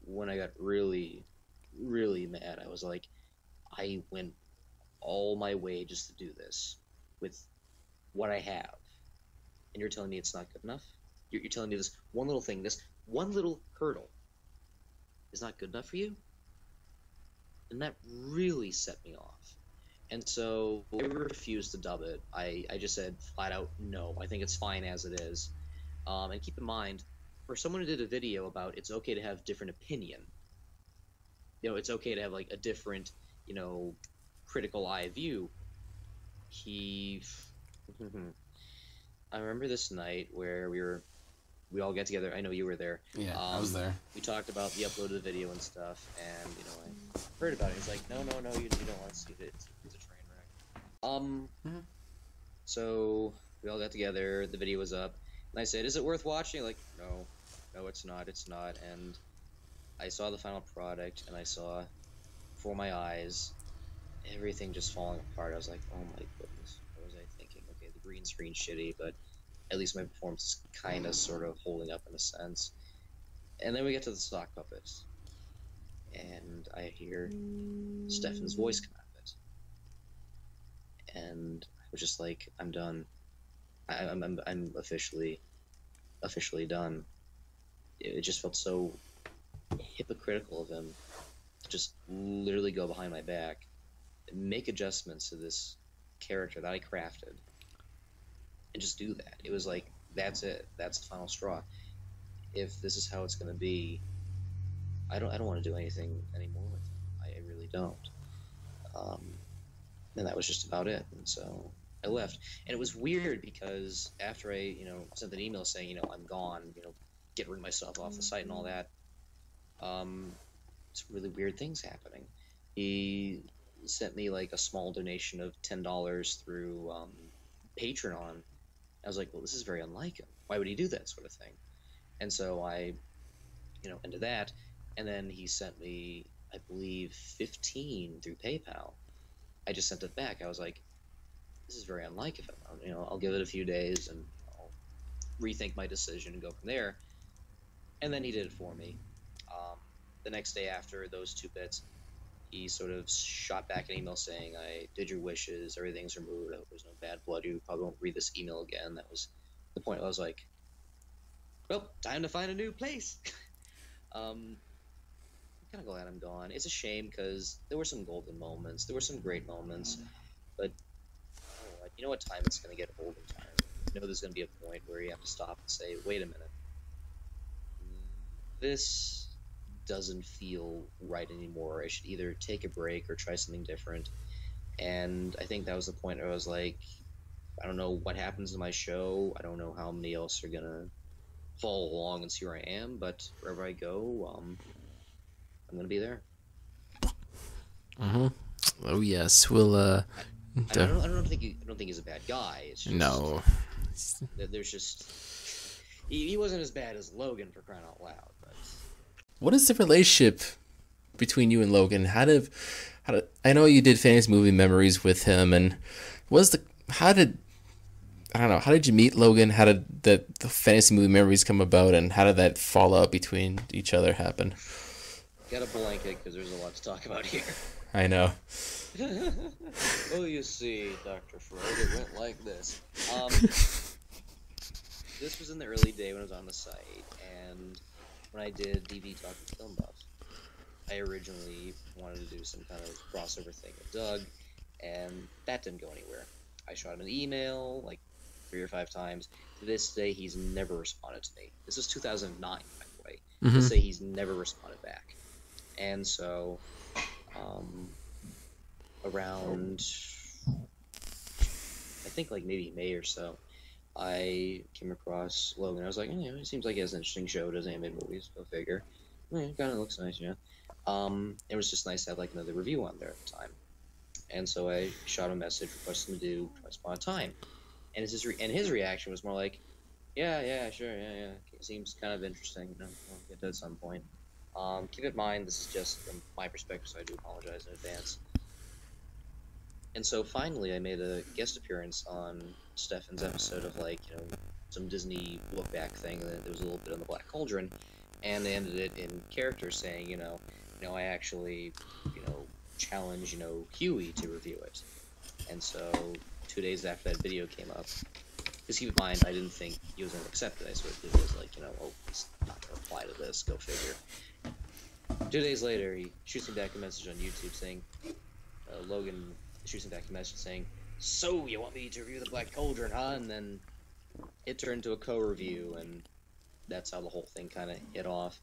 when I got really, really mad. I was like, I went all my way just to do this with what I have, and you're telling me it's not good enough? You're telling me this one little thing, this one little hurdle is not good enough for you? and that really set me off. And so I refused to dub it. I just said flat out, no, I think it's fine as it is. And keep in mind, for someone who did a video about it's okay to have different opinion, you know, it's okay to have like a different, you know, critical eye view, he... I remember this night where we all got together. I know you were there. Yeah, I was there. We talked about the upload of the video and stuff, and, you know, I heard about it. He's like, no, you don't want to see it. It's a train wreck. So we all got together. The video was up. And I said, is it worth watching? Like, no, it's not. And I saw the final product, and I saw, before my eyes, everything just falling apart. I was like, oh, my goodness. What was I thinking? Okay, the green screen's shitty, but... at least my performance is kind of sort of holding up in a sense. And then we get to the sock puppet. And I hear Stefan's voice come out of it. And I was just like, I'm done. I'm officially done. It just felt so hypocritical of him to just literally go behind my back and make adjustments to this character that I crafted. And just do that. It was like, that's it. That's the final straw. If this is how it's going to be, I don't want to do anything anymore with it. I really don't. And that was just about it. And so I left. And it was weird because after I, you know, sent an email saying, you know, I'm gone, you know, get rid of myself off the site and all that, some really weird things happening. He sent me like a small donation of $10 through Patreon. I was like, well, this is very unlike him. Why would he do that sort of thing? And so I, you know, ended that. And then he sent me, I believe, 15 through PayPal. I just sent it back. I was like, this is very unlike him. You know, I'll give it a few days and I'll rethink my decision and go from there. And then he did it for me. The next day after those two bits, he sort of shot back an email saying, I did your wishes, everything's removed, I hope there's no bad blood, you probably won't read this email again. That was the point. I was like, well, time to find a new place. I'm kind of glad I'm gone. It's a shame because there were some golden moments, there were some great moments, but you know what time it's going to get old in time. You know there's going to be a point where you have to stop and say, wait a minute, this doesn't feel right anymore. I should either take a break or try something different. And I think that was the point where I was like, I don't know what happens to my show. I don't know how many else are gonna follow along and see where I am, but wherever I go, I'm gonna be there. Oh yes, we'll I don't think he's a bad guy. It's just, no, there's just he wasn't as bad as Logan, for crying out loud. But what is the relationship between you and Logan? How did I know you did Fantasy Movie Memories with him, and how did you meet Logan? How did the Fantasy Movie Memories come about, and how did that fallout between each other happen? Got a blanket because there's a lot to talk about here. I know. Well, you see, Dr. Freud, it went like this. This was in the early day when I was on the site, and when I did DV Talk with Film Buff, I originally wanted to do some kind of crossover thing with Doug, and that didn't go anywhere. I shot him an email like 3 or 5 times. To this day, he's never responded to me. This was 2009, by the way. Mm-hmm. To this day, he's never responded back. And so, around, I think like maybe May or so, I came across Logan. I was like, it seems like he has an interesting show, does animated movies, go figure. It kind of looks nice, you know. It was just nice to have like another review on there at the time. And so I shot a message, requested him to do Twice Upon a Time. And his reaction was more like, yeah, sure, yeah. It seems kind of interesting. I'll get to it at some point. Keep in mind, this is just from my perspective, so I do apologize in advance. And so finally, I made a guest appearance on Stefan's episode of, like, you know, some Disney look back thing. And there was a little bit on the Black Cauldron, and they ended it in character saying, you know, I actually, challenge, Huey to review it. And so 2 days after that video came up, because keep in mind, I didn't think he was going to accept it. I sort of did it as like, oh, he's not going to reply to this. Go figure. 2 days later, he shoots me back a message on YouTube saying, Logan shoots me back a message saying, "So, you want me to review The Black Cauldron, huh?" And then it turned to a co-review, and that's how the whole thing kind of hit off.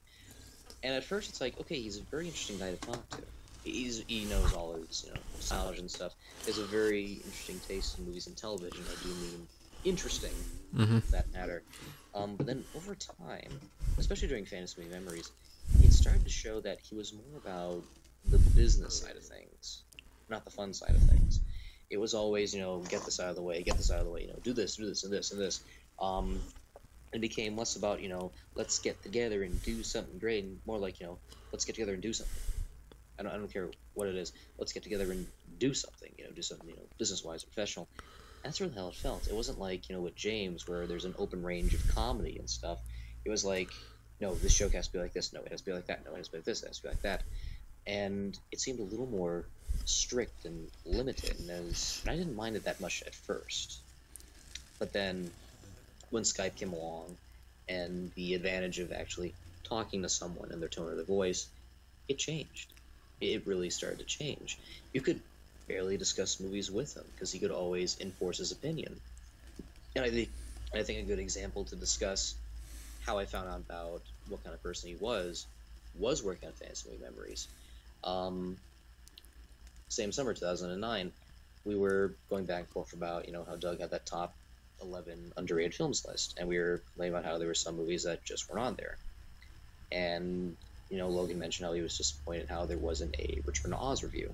And at first it's like, okay, he's a very interesting guy to talk to. He knows all his, knowledge and stuff. He has a very interesting taste in movies and television. I do mean interesting, for that matter. But then over time, especially during Fantasy Movie Memories, it started to show that he was more about the business side of things, not the fun side of things. It was always, get this out of the way, do this, and this, and this. It became less about, let's get together and do something great, and more like, let's get together and do something. I don't care what it is. Let's get together and do something, do something, business-wise, professional. That's really how it felt. It wasn't like, with James, where there's an open range of comedy and stuff. It was like, no, this joke has to be like this. No, it has to be like that. No, it has to be like this. It has to be like that. And it seemed a little more strict and limited. And I didn't mind it that much at first. But then when Skype came along and the advantage of actually talking to someone and their tone of their voice, it changed. It really started to change. You could barely discuss movies with him because he could always enforce his opinion. And I think a good example to discuss how I found out about what kind of person he was working on Fantasy Movie Memories. Same summer, 2009, we were going back and forth about, how Doug had that top 11 underrated films list, and we were laying out how there were some movies that just weren't on there. And Logan mentioned how he was disappointed how there wasn't a Return to Oz review.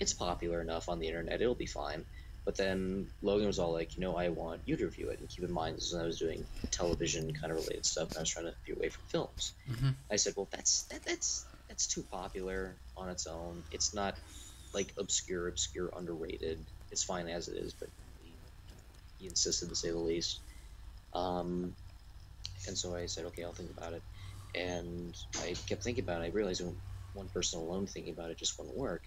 It's popular enough on the internet, it'll be fine. But then Logan was all like, I want you to review it. And keep in mind, this is when I was doing television kind of related stuff, and I was trying to be away from films. I said, well, that's too popular on its own. It's not like obscure, underrated. It's fine as it is, but he insisted, to say the least. And so I said, okay, I'll think about it. And I kept thinking about it. I realized one person alone thinking about it just wouldn't work.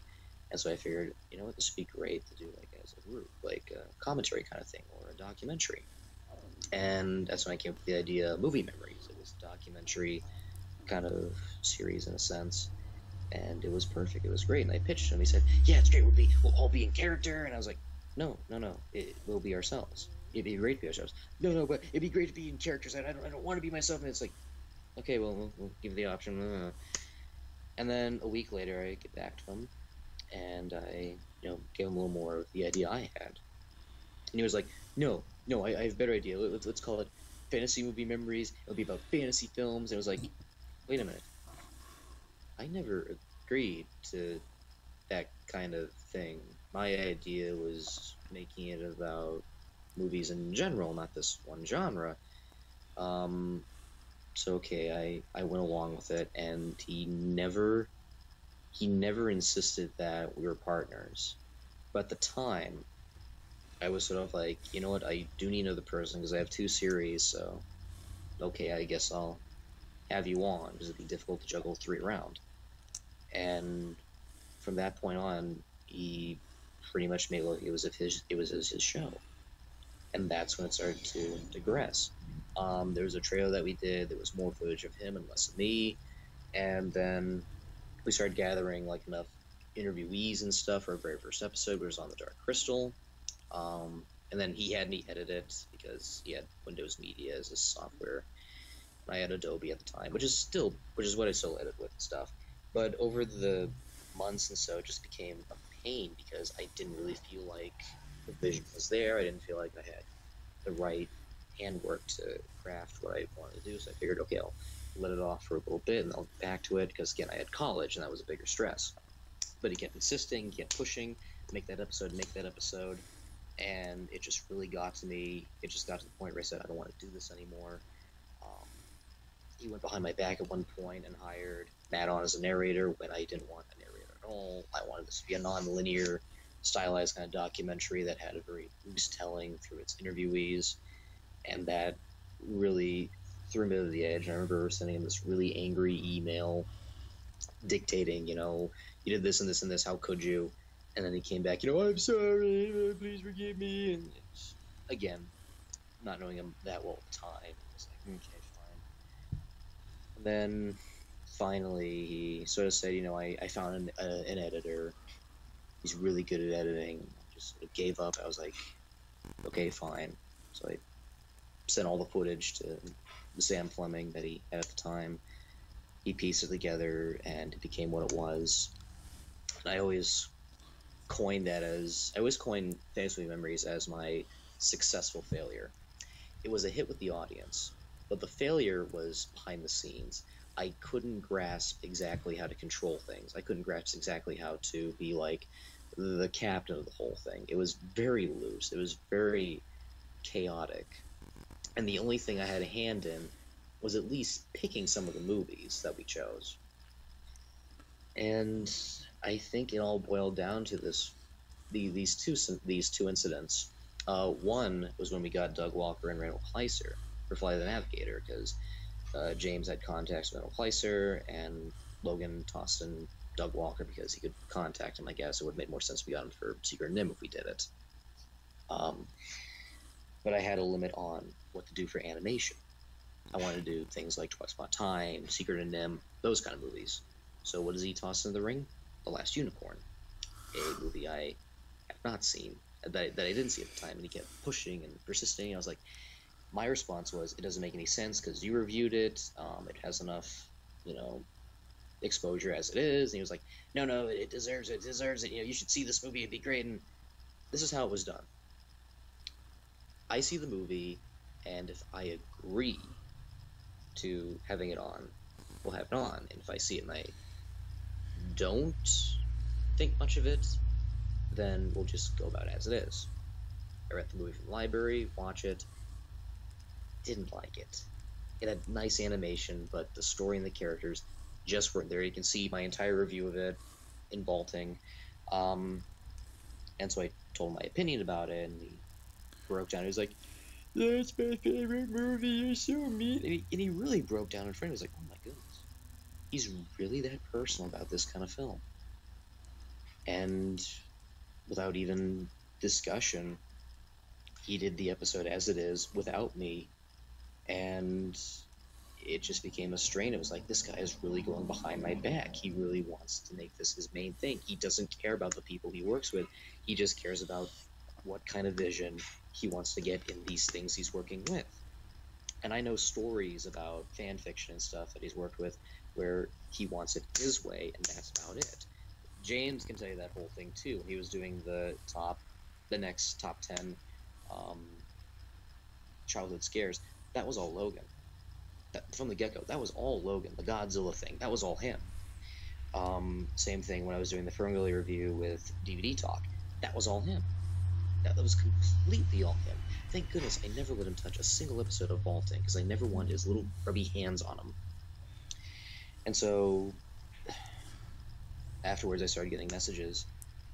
And so I figured, what, this would be great to do like as a group, like a commentary kind of thing or a documentary. And that's when I came up with the idea of Movie Memories. It was a documentary kind of series in a sense. And it was perfect. It was great. And I pitched him. He said, yeah, it's great. We'll all be in character. And I was like, no. We'll be ourselves. It'd be great to be ourselves. No, but it'd be great to be in characters. I don't want to be myself. And it's like, okay, well, we'll give the option. And then a week later, I get back to him, and I, gave him a little more of the idea I had. And he was like, no, I have a better idea. Let's call it Fantasy Movie Memories. It'll be about fantasy films. And it was like, wait a minute. I never agreed to that kind of thing. My idea was making it about movies in general, not this one genre. So okay, I went along with it, and he never insisted that we were partners. But at the time, I was sort of like, you know what, I do need another person because I have two series, so okay, I guess I'll have you on because it'd be difficult to juggle three around. And from that point on, he pretty much made it look it was his show, and that's when it started to digress. There was a trailer that we did. There was more footage of him and less of me, and then we started gathering like enough interviewees and stuff for our very first episode. It was on The Dark Crystal, and then he had me edit it because he had Windows Media as his software, and I had Adobe at the time, which is what I still edit with and stuff. But over the months and so, it just became a pain because I didn't really feel like the vision was there. I didn't feel like I had the right handwork to craft what I wanted to do, so I figured, okay, I'll let it off for a little bit and I'll get back to it, because again, I had college and that was a bigger stress. But he kept insisting, he kept pushing, make that episode, and it just really got to me. It just got to the point where I said, I don't want to do this anymore. He went behind my back at one point and hired Matt on as a narrator when I didn't want a narrator at all. I wanted this to be a non-linear, stylized kind of documentary that had a very loose telling through its interviewees. And that really threw me over the edge. I remember sending him this really angry email dictating, you did this and this and this, how could you? And then he came back, I'm sorry, please forgive me. And again, not knowing him that well at the time, I was like, okay, fine. And then finally he sort of said, you know, I found an editor. He's really good at editing. Just gave up. I was like, okay, fine. So I sent all the footage to Sam Fleming that he had at the time. He pieced it together, and it became what it was. And I always coined that as, I always coined Famous Movie Memories as my successful failure. It was a hit with the audience, but the failure was behind the scenes. I couldn't grasp exactly how to control things. I couldn't grasp exactly how to be like the captain of the whole thing. It was very loose. It was very chaotic. And the only thing I had a hand in was at least picking some of the movies that we chose. And I think it all boiled down to this, these two incidents. One was when we got Doug Walker and Randall Kleiser for Fly the Navigator, because James had contacts with Randall Kleiser, and Logan tossed in Doug Walker because he could contact him, I guess. It would make more sense if we got him for Secret and NIM if we did it. But I had a limit on what to do for animation. I wanted to do things like Twice Upon a Time, Secret and NIM, those kind of movies. So what does he toss into the ring? The Last Unicorn, a movie I have not seen, that I didn't see at the time, and he kept pushing and persisting. And I was like, my response was, it doesn't make any sense because you reviewed it, it has enough, you know, exposure as it is. And he was like, no, it deserves it, you know, you should see this movie, it'd be great. And this is how it was done. I see the movie, and if I agree to having it on, we'll have it on. And if I see it and I don't think much of it, then we'll just go about it as it is. I rent the movie from the library, watch it, didn't like it. It had nice animation, but the story and the characters just weren't there. You can see my entire review of it in Vaulting. And so I told my opinion about it, and he broke down. He was like, that's my favorite movie, you're so mean. And he really broke down in front of me. He was like, oh my goodness. He's really that personal about this kind of film. And without even discussion, he did the episode as it is without me, and it just became a strain. It was like, this guy is really going behind my back. He really wants to make this his main thing. He doesn't care about the people he works with. He just cares about what kind of vision he wants to get in these things he's working with. And I know stories about fan fiction and stuff that he's worked with where he wants it his way, and that's about it. James can tell you that whole thing too. He was doing the next top 10 childhood scares. That was all Logan. From the get-go, that was all Logan. The Godzilla thing, that was all him. Same thing when I was doing the Ferngully review with DVD Talk. That was all him. That was completely all him. Thank goodness I never let him touch a single episode of Vaulting, because I never wanted his little grubby hands on him. And so afterwards, I started getting messages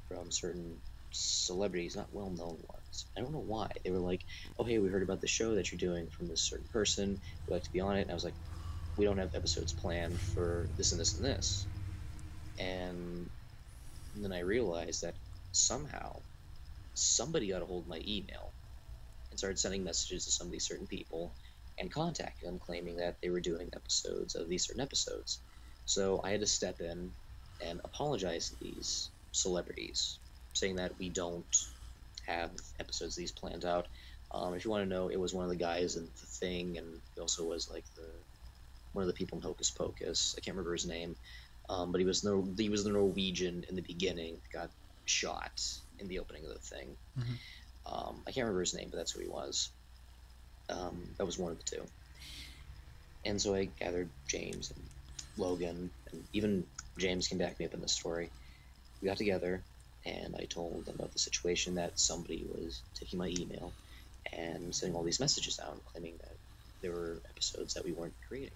from certain celebrities, not well-known ones. I don't know why. They were like, oh, hey, we heard about the show that you're doing from this certain person. We'd like to be on it. And I was like, we don't have episodes planned for this and this and this. And then I realized that somehow somebody got a hold of my email and started sending messages to some of these certain people and contacted them claiming that they were doing episodes of these certain episodes. So I had to step in and apologize to these celebrities, saying that we don't have episodes of these planned out. If you want to know, it was one of the guys in The Thing, and he also was like one of the people in Hocus Pocus. I can't remember his name, but he was the Norwegian in the beginning, got shot in the opening of The Thing. Mm-hmm. I can't remember his name, but that's who he was. That was one of the two. And so I gathered James and Logan, and even James can back me up in this story. We got together, and I told them about the situation that somebody was taking my email and sending all these messages out claiming that there were episodes that we weren't creating.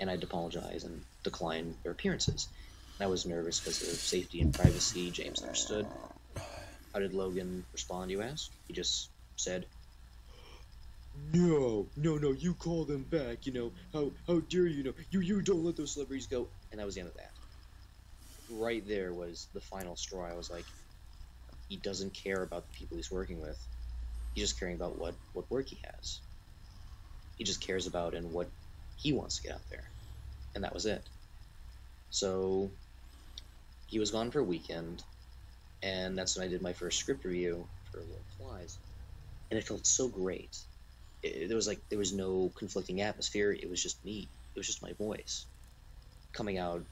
And I'd apologize and decline their appearances. And I was nervous because of safety and privacy. James understood. How did Logan respond, you ask? He just said, No, you call them back, you know, how dare you, know, you don't let those celebrities go. And that was the end of that. Right there was the final straw. I was like, he doesn't care about the people he's working with. He's just caring about what work he has. He just cares about and what he wants to get out there. and that was it. So he was gone for a weekend, and that's when I did my first script review for Little Flies, and it felt so great. There was no conflicting atmosphere. It was just me. It was just my voice coming out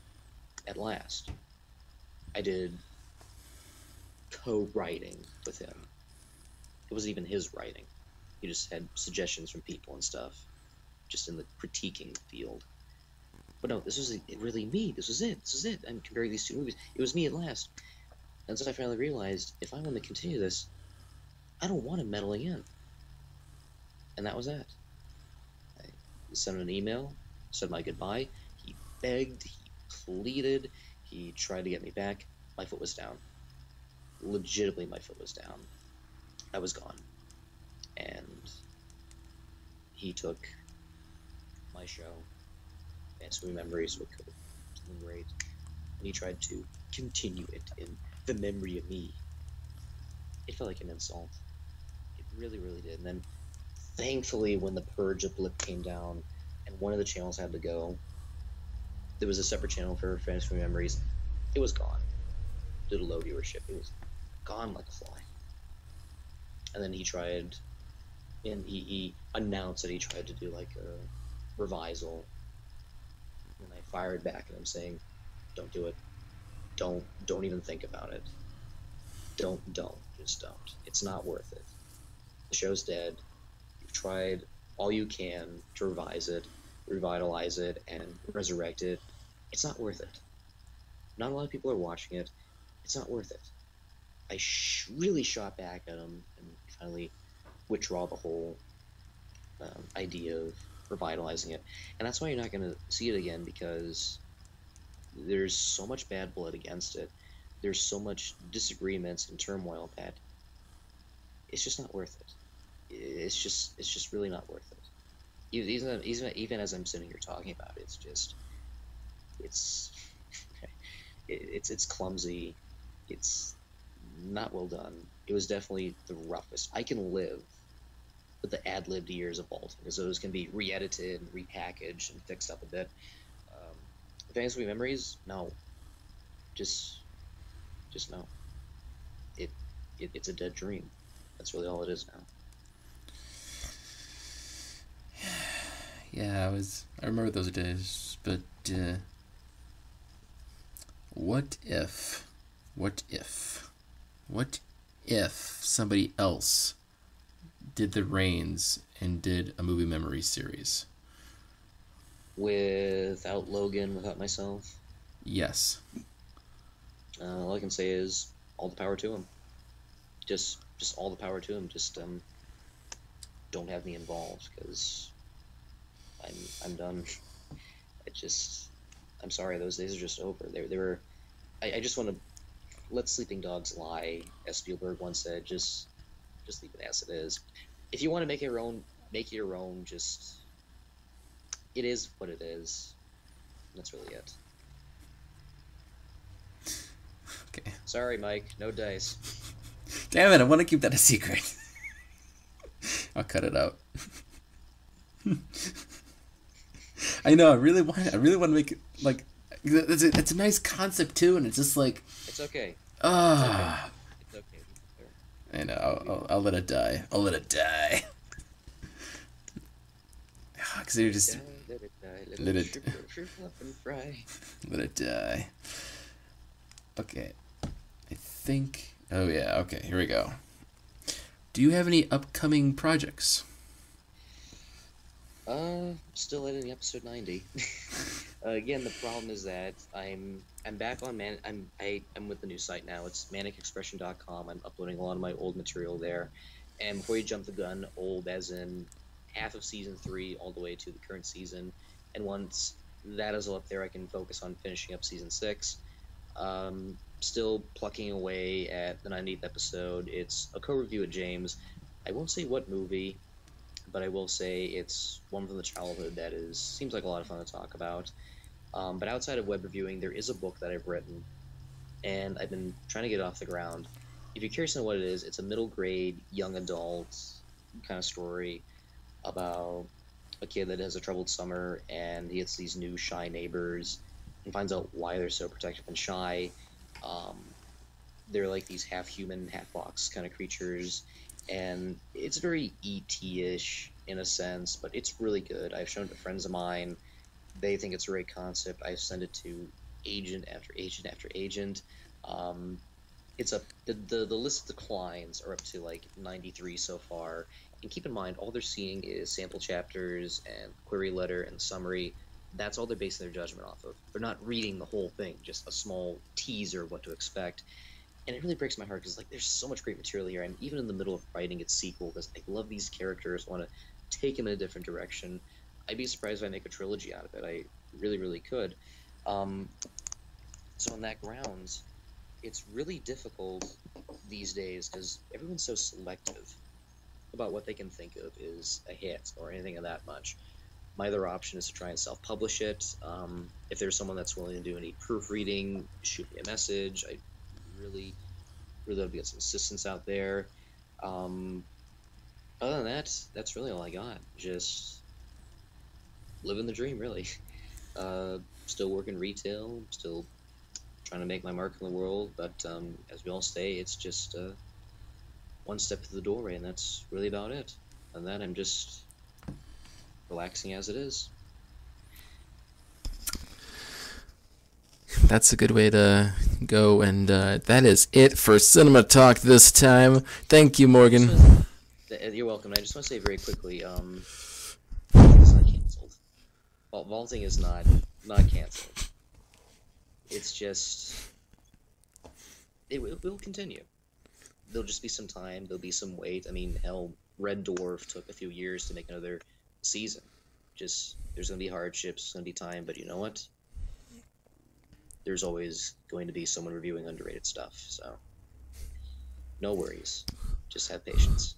at last. I did co-writing with him. It wasn't even his writing. He just had suggestions from people and stuff, just in the critiquing field. But no, this was really me. This was it. This is it. I'm comparing these two movies. It was me at last. And so I finally realized, if I want to continue this, I don't want him meddling in. And that was that. I sent him an email, said my goodbye. He begged, he pleaded, he tried to get me back. My foot was down. Legitimately, my foot was down. I was gone. And he took my show and so many memories were great. And he tried to continue it in the memory of me. It felt like an insult. It really, really did. And then thankfully, when the purge of Blip came down and one of the channels had to go, there was a separate channel for Fantasy Memories. It was gone. Did a low viewership. It was gone like a fly. And then he tried, and he announced that he tried to do like a revisal. And I fired back at him saying, don't do it. Don't even think about it. Don't. Just don't. It's not worth it. The show's dead. Tried all you can to revise it, revitalize it, and resurrect it. It's not worth it. Not a lot of people are watching it. It's not worth it. I really shot back at him and finally withdraw the whole idea of revitalizing it. And that's why you're not going to see it again, because there's so much bad blood against it. There's so much disagreements and turmoil that it's just not worth it. It's just really not worth it. Even as I'm sitting here talking about it, it's clumsy. It's not well done. It was definitely the roughest. I can live with the ad-libbed years of Vaulting, because those can be re-edited and repackaged and fixed up a bit. Fantasy Memories, no. Just no. It's a dead dream. That's really all it is now. Yeah, I remember those days, but what if somebody else did the reins and did a movie memory series? Without Logan, without myself? Yes. All I can say is all the power to him. Just all the power to him. Just don't have me involved, because I'm done. I'm sorry, those days are just over. I just want to let sleeping dogs lie, as Spielberg once said. Just leave it as it is. If you want to make it your own, make it your own. Just, it is what it is. That's really it. Okay. Sorry, Mike. No dice. Damn it! I want to keep that a secret. I'll cut it out. I know. I really want to make it like. It's a nice concept too, and it's just like. It's okay. Ah. It's okay. I know. I'll let it die. I'll let it die. Because you're just. Let it die. Let it. Let it die. Okay. I think. Oh yeah. Okay. Here we go. Do you have any upcoming projects? Still editing episode 90. Again, the problem is that I'm back on I'm with the new site now. It's manicexpression.com. I'm uploading a lot of my old material there. And before you jump the gun, old as in half of season 3 all the way to the current season. And once that is all up there, I can focus on finishing up season 6. Still plucking away at the 90th episode. It's a co-review with James. I won't say what movie, but I will say it's one from the childhood that seems like a lot of fun to talk about. But outside of web reviewing, there is a book that I've written, and I've been trying to get it off the ground. If you're curious to know what it is, it's a middle grade, young adult kind of story about a kid that has a troubled summer, and he gets these new shy neighbors and finds out why they're so protective and shy. They're like these half-human, half-fox kind of creatures, and it's very E.T.-ish in a sense, but it's really good. I've shown it to friends of mine. They think it's a great concept. I've sent it to agent after agent after agent. It's up, the list of declines are up to like 93 so far, and keep in mind all they're seeing is sample chapters and query letter and summary. That's all they're basing their judgment off of. They're not reading the whole thing, just a small teaser of what to expect. And it really breaks my heart because, like, there's so much great material here. I'm even in the middle of writing its sequel because I love these characters, want to take them in a different direction. I'd be surprised if I make a trilogy out of it. I really, really could. So on that grounds, it's really difficult these days because everyone's so selective about what they can think of as a hit or anything of that much. My other option is to try and self-publish it. If there's someone that's willing to do any proofreading, shoot me a message. I'd really love to get some assistance out there. Other than that, that's really all I got. Just living the dream, really. Still working retail, still trying to make my mark in the world, but as we all say, it's just one step to the doorway, and that's really about it. And then I'm just relaxing as it is. That's a good way to go, and that is it for Cinema Talk this time. Thank you, Morgan. You're welcome. I just want to say very quickly, it's not canceled. Well, Vaulting is not canceled. It's just it will continue. There'll just be some time. There'll be some wait. I mean, hell, Red Dwarf took a few years to make another season. Just there's gonna be hardships, there's gonna be time, but you know what? There's always going to be someone reviewing underrated stuff, so no worries. Just have patience.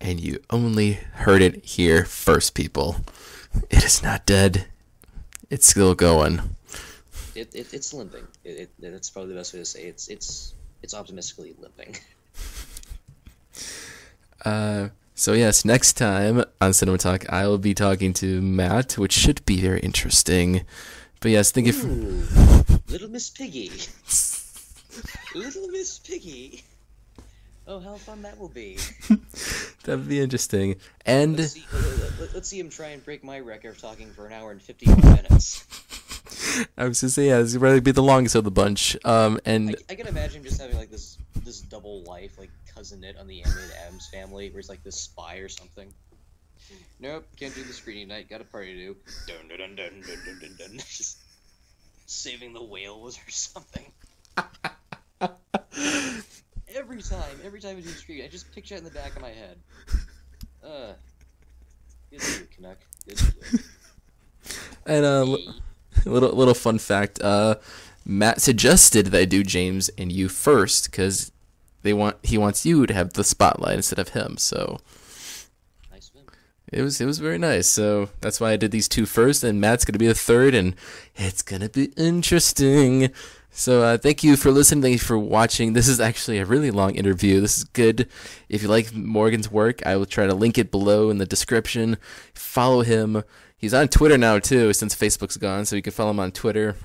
And you only heard it here first, people. It is not dead. It's still going. It's limping. That's probably the best way to say it. It's optimistically limping. So yes, next time on Cinema Talk, I will be talking to Matt, which should be very interesting. But yes, thank you for... Little Miss Piggy. Little Miss Piggy. Oh, how fun that will be. That would be interesting. And let's see him try and break my record of talking for an hour and 51 minutes. I was going to say, yeah, this would probably be the longest of the bunch. And I can imagine just having like this double life, like cousinate on the Animated Adams Family, where he's like this spy or something. Nope, can't do the screening night, got a party to do. Dun dun dun dun dun dun dun dun. Just saving the whales or something. every time I do the screening, I just picture it in the back of my head. Good to you, Canuck. Good to you. And little fun fact, Matt suggested that I do James and you first, because he wants you to have the spotlight instead of him, so it was very nice, so that's why I did these two first, and Matt's going to be the third, and it's going to be interesting. So thank you for listening, thank you for watching. This is actually a really long interview. This is good. If you like Morgan's work, I will try to link it below in the description. Follow him. He's on Twitter now, too, since Facebook's gone, so you can follow him on Twitter.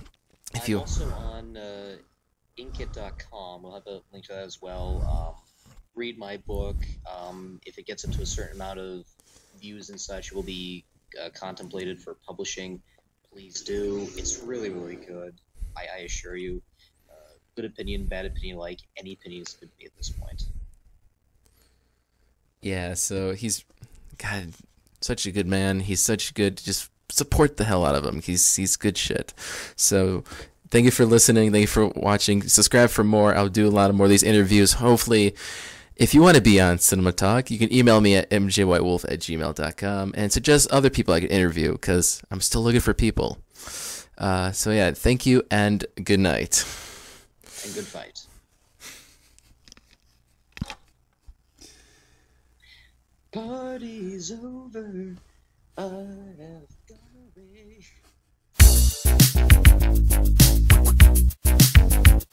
If you... I'm also on inkit.com. We'll have a link to that as well. Read my book. If it gets up to a certain amount of views and such, will be contemplated for publishing. Please do. It's really, really good. I assure you. Good opinion, bad opinion, like any opinion is good to me at this point. Yeah, so he's, God, such a good man. He's such good. Just support the hell out of him. He's good shit. So thank you for listening. Thank you for watching. Subscribe for more. I'll do a lot of more of these interviews. Hopefully. If you want to be on Cinema Talk, you can email me at mjwhitewolf@gmail.com and suggest other people I could interview because I'm still looking for people. So, yeah, thank you and good night. And good fight. Party's over. I have gone away.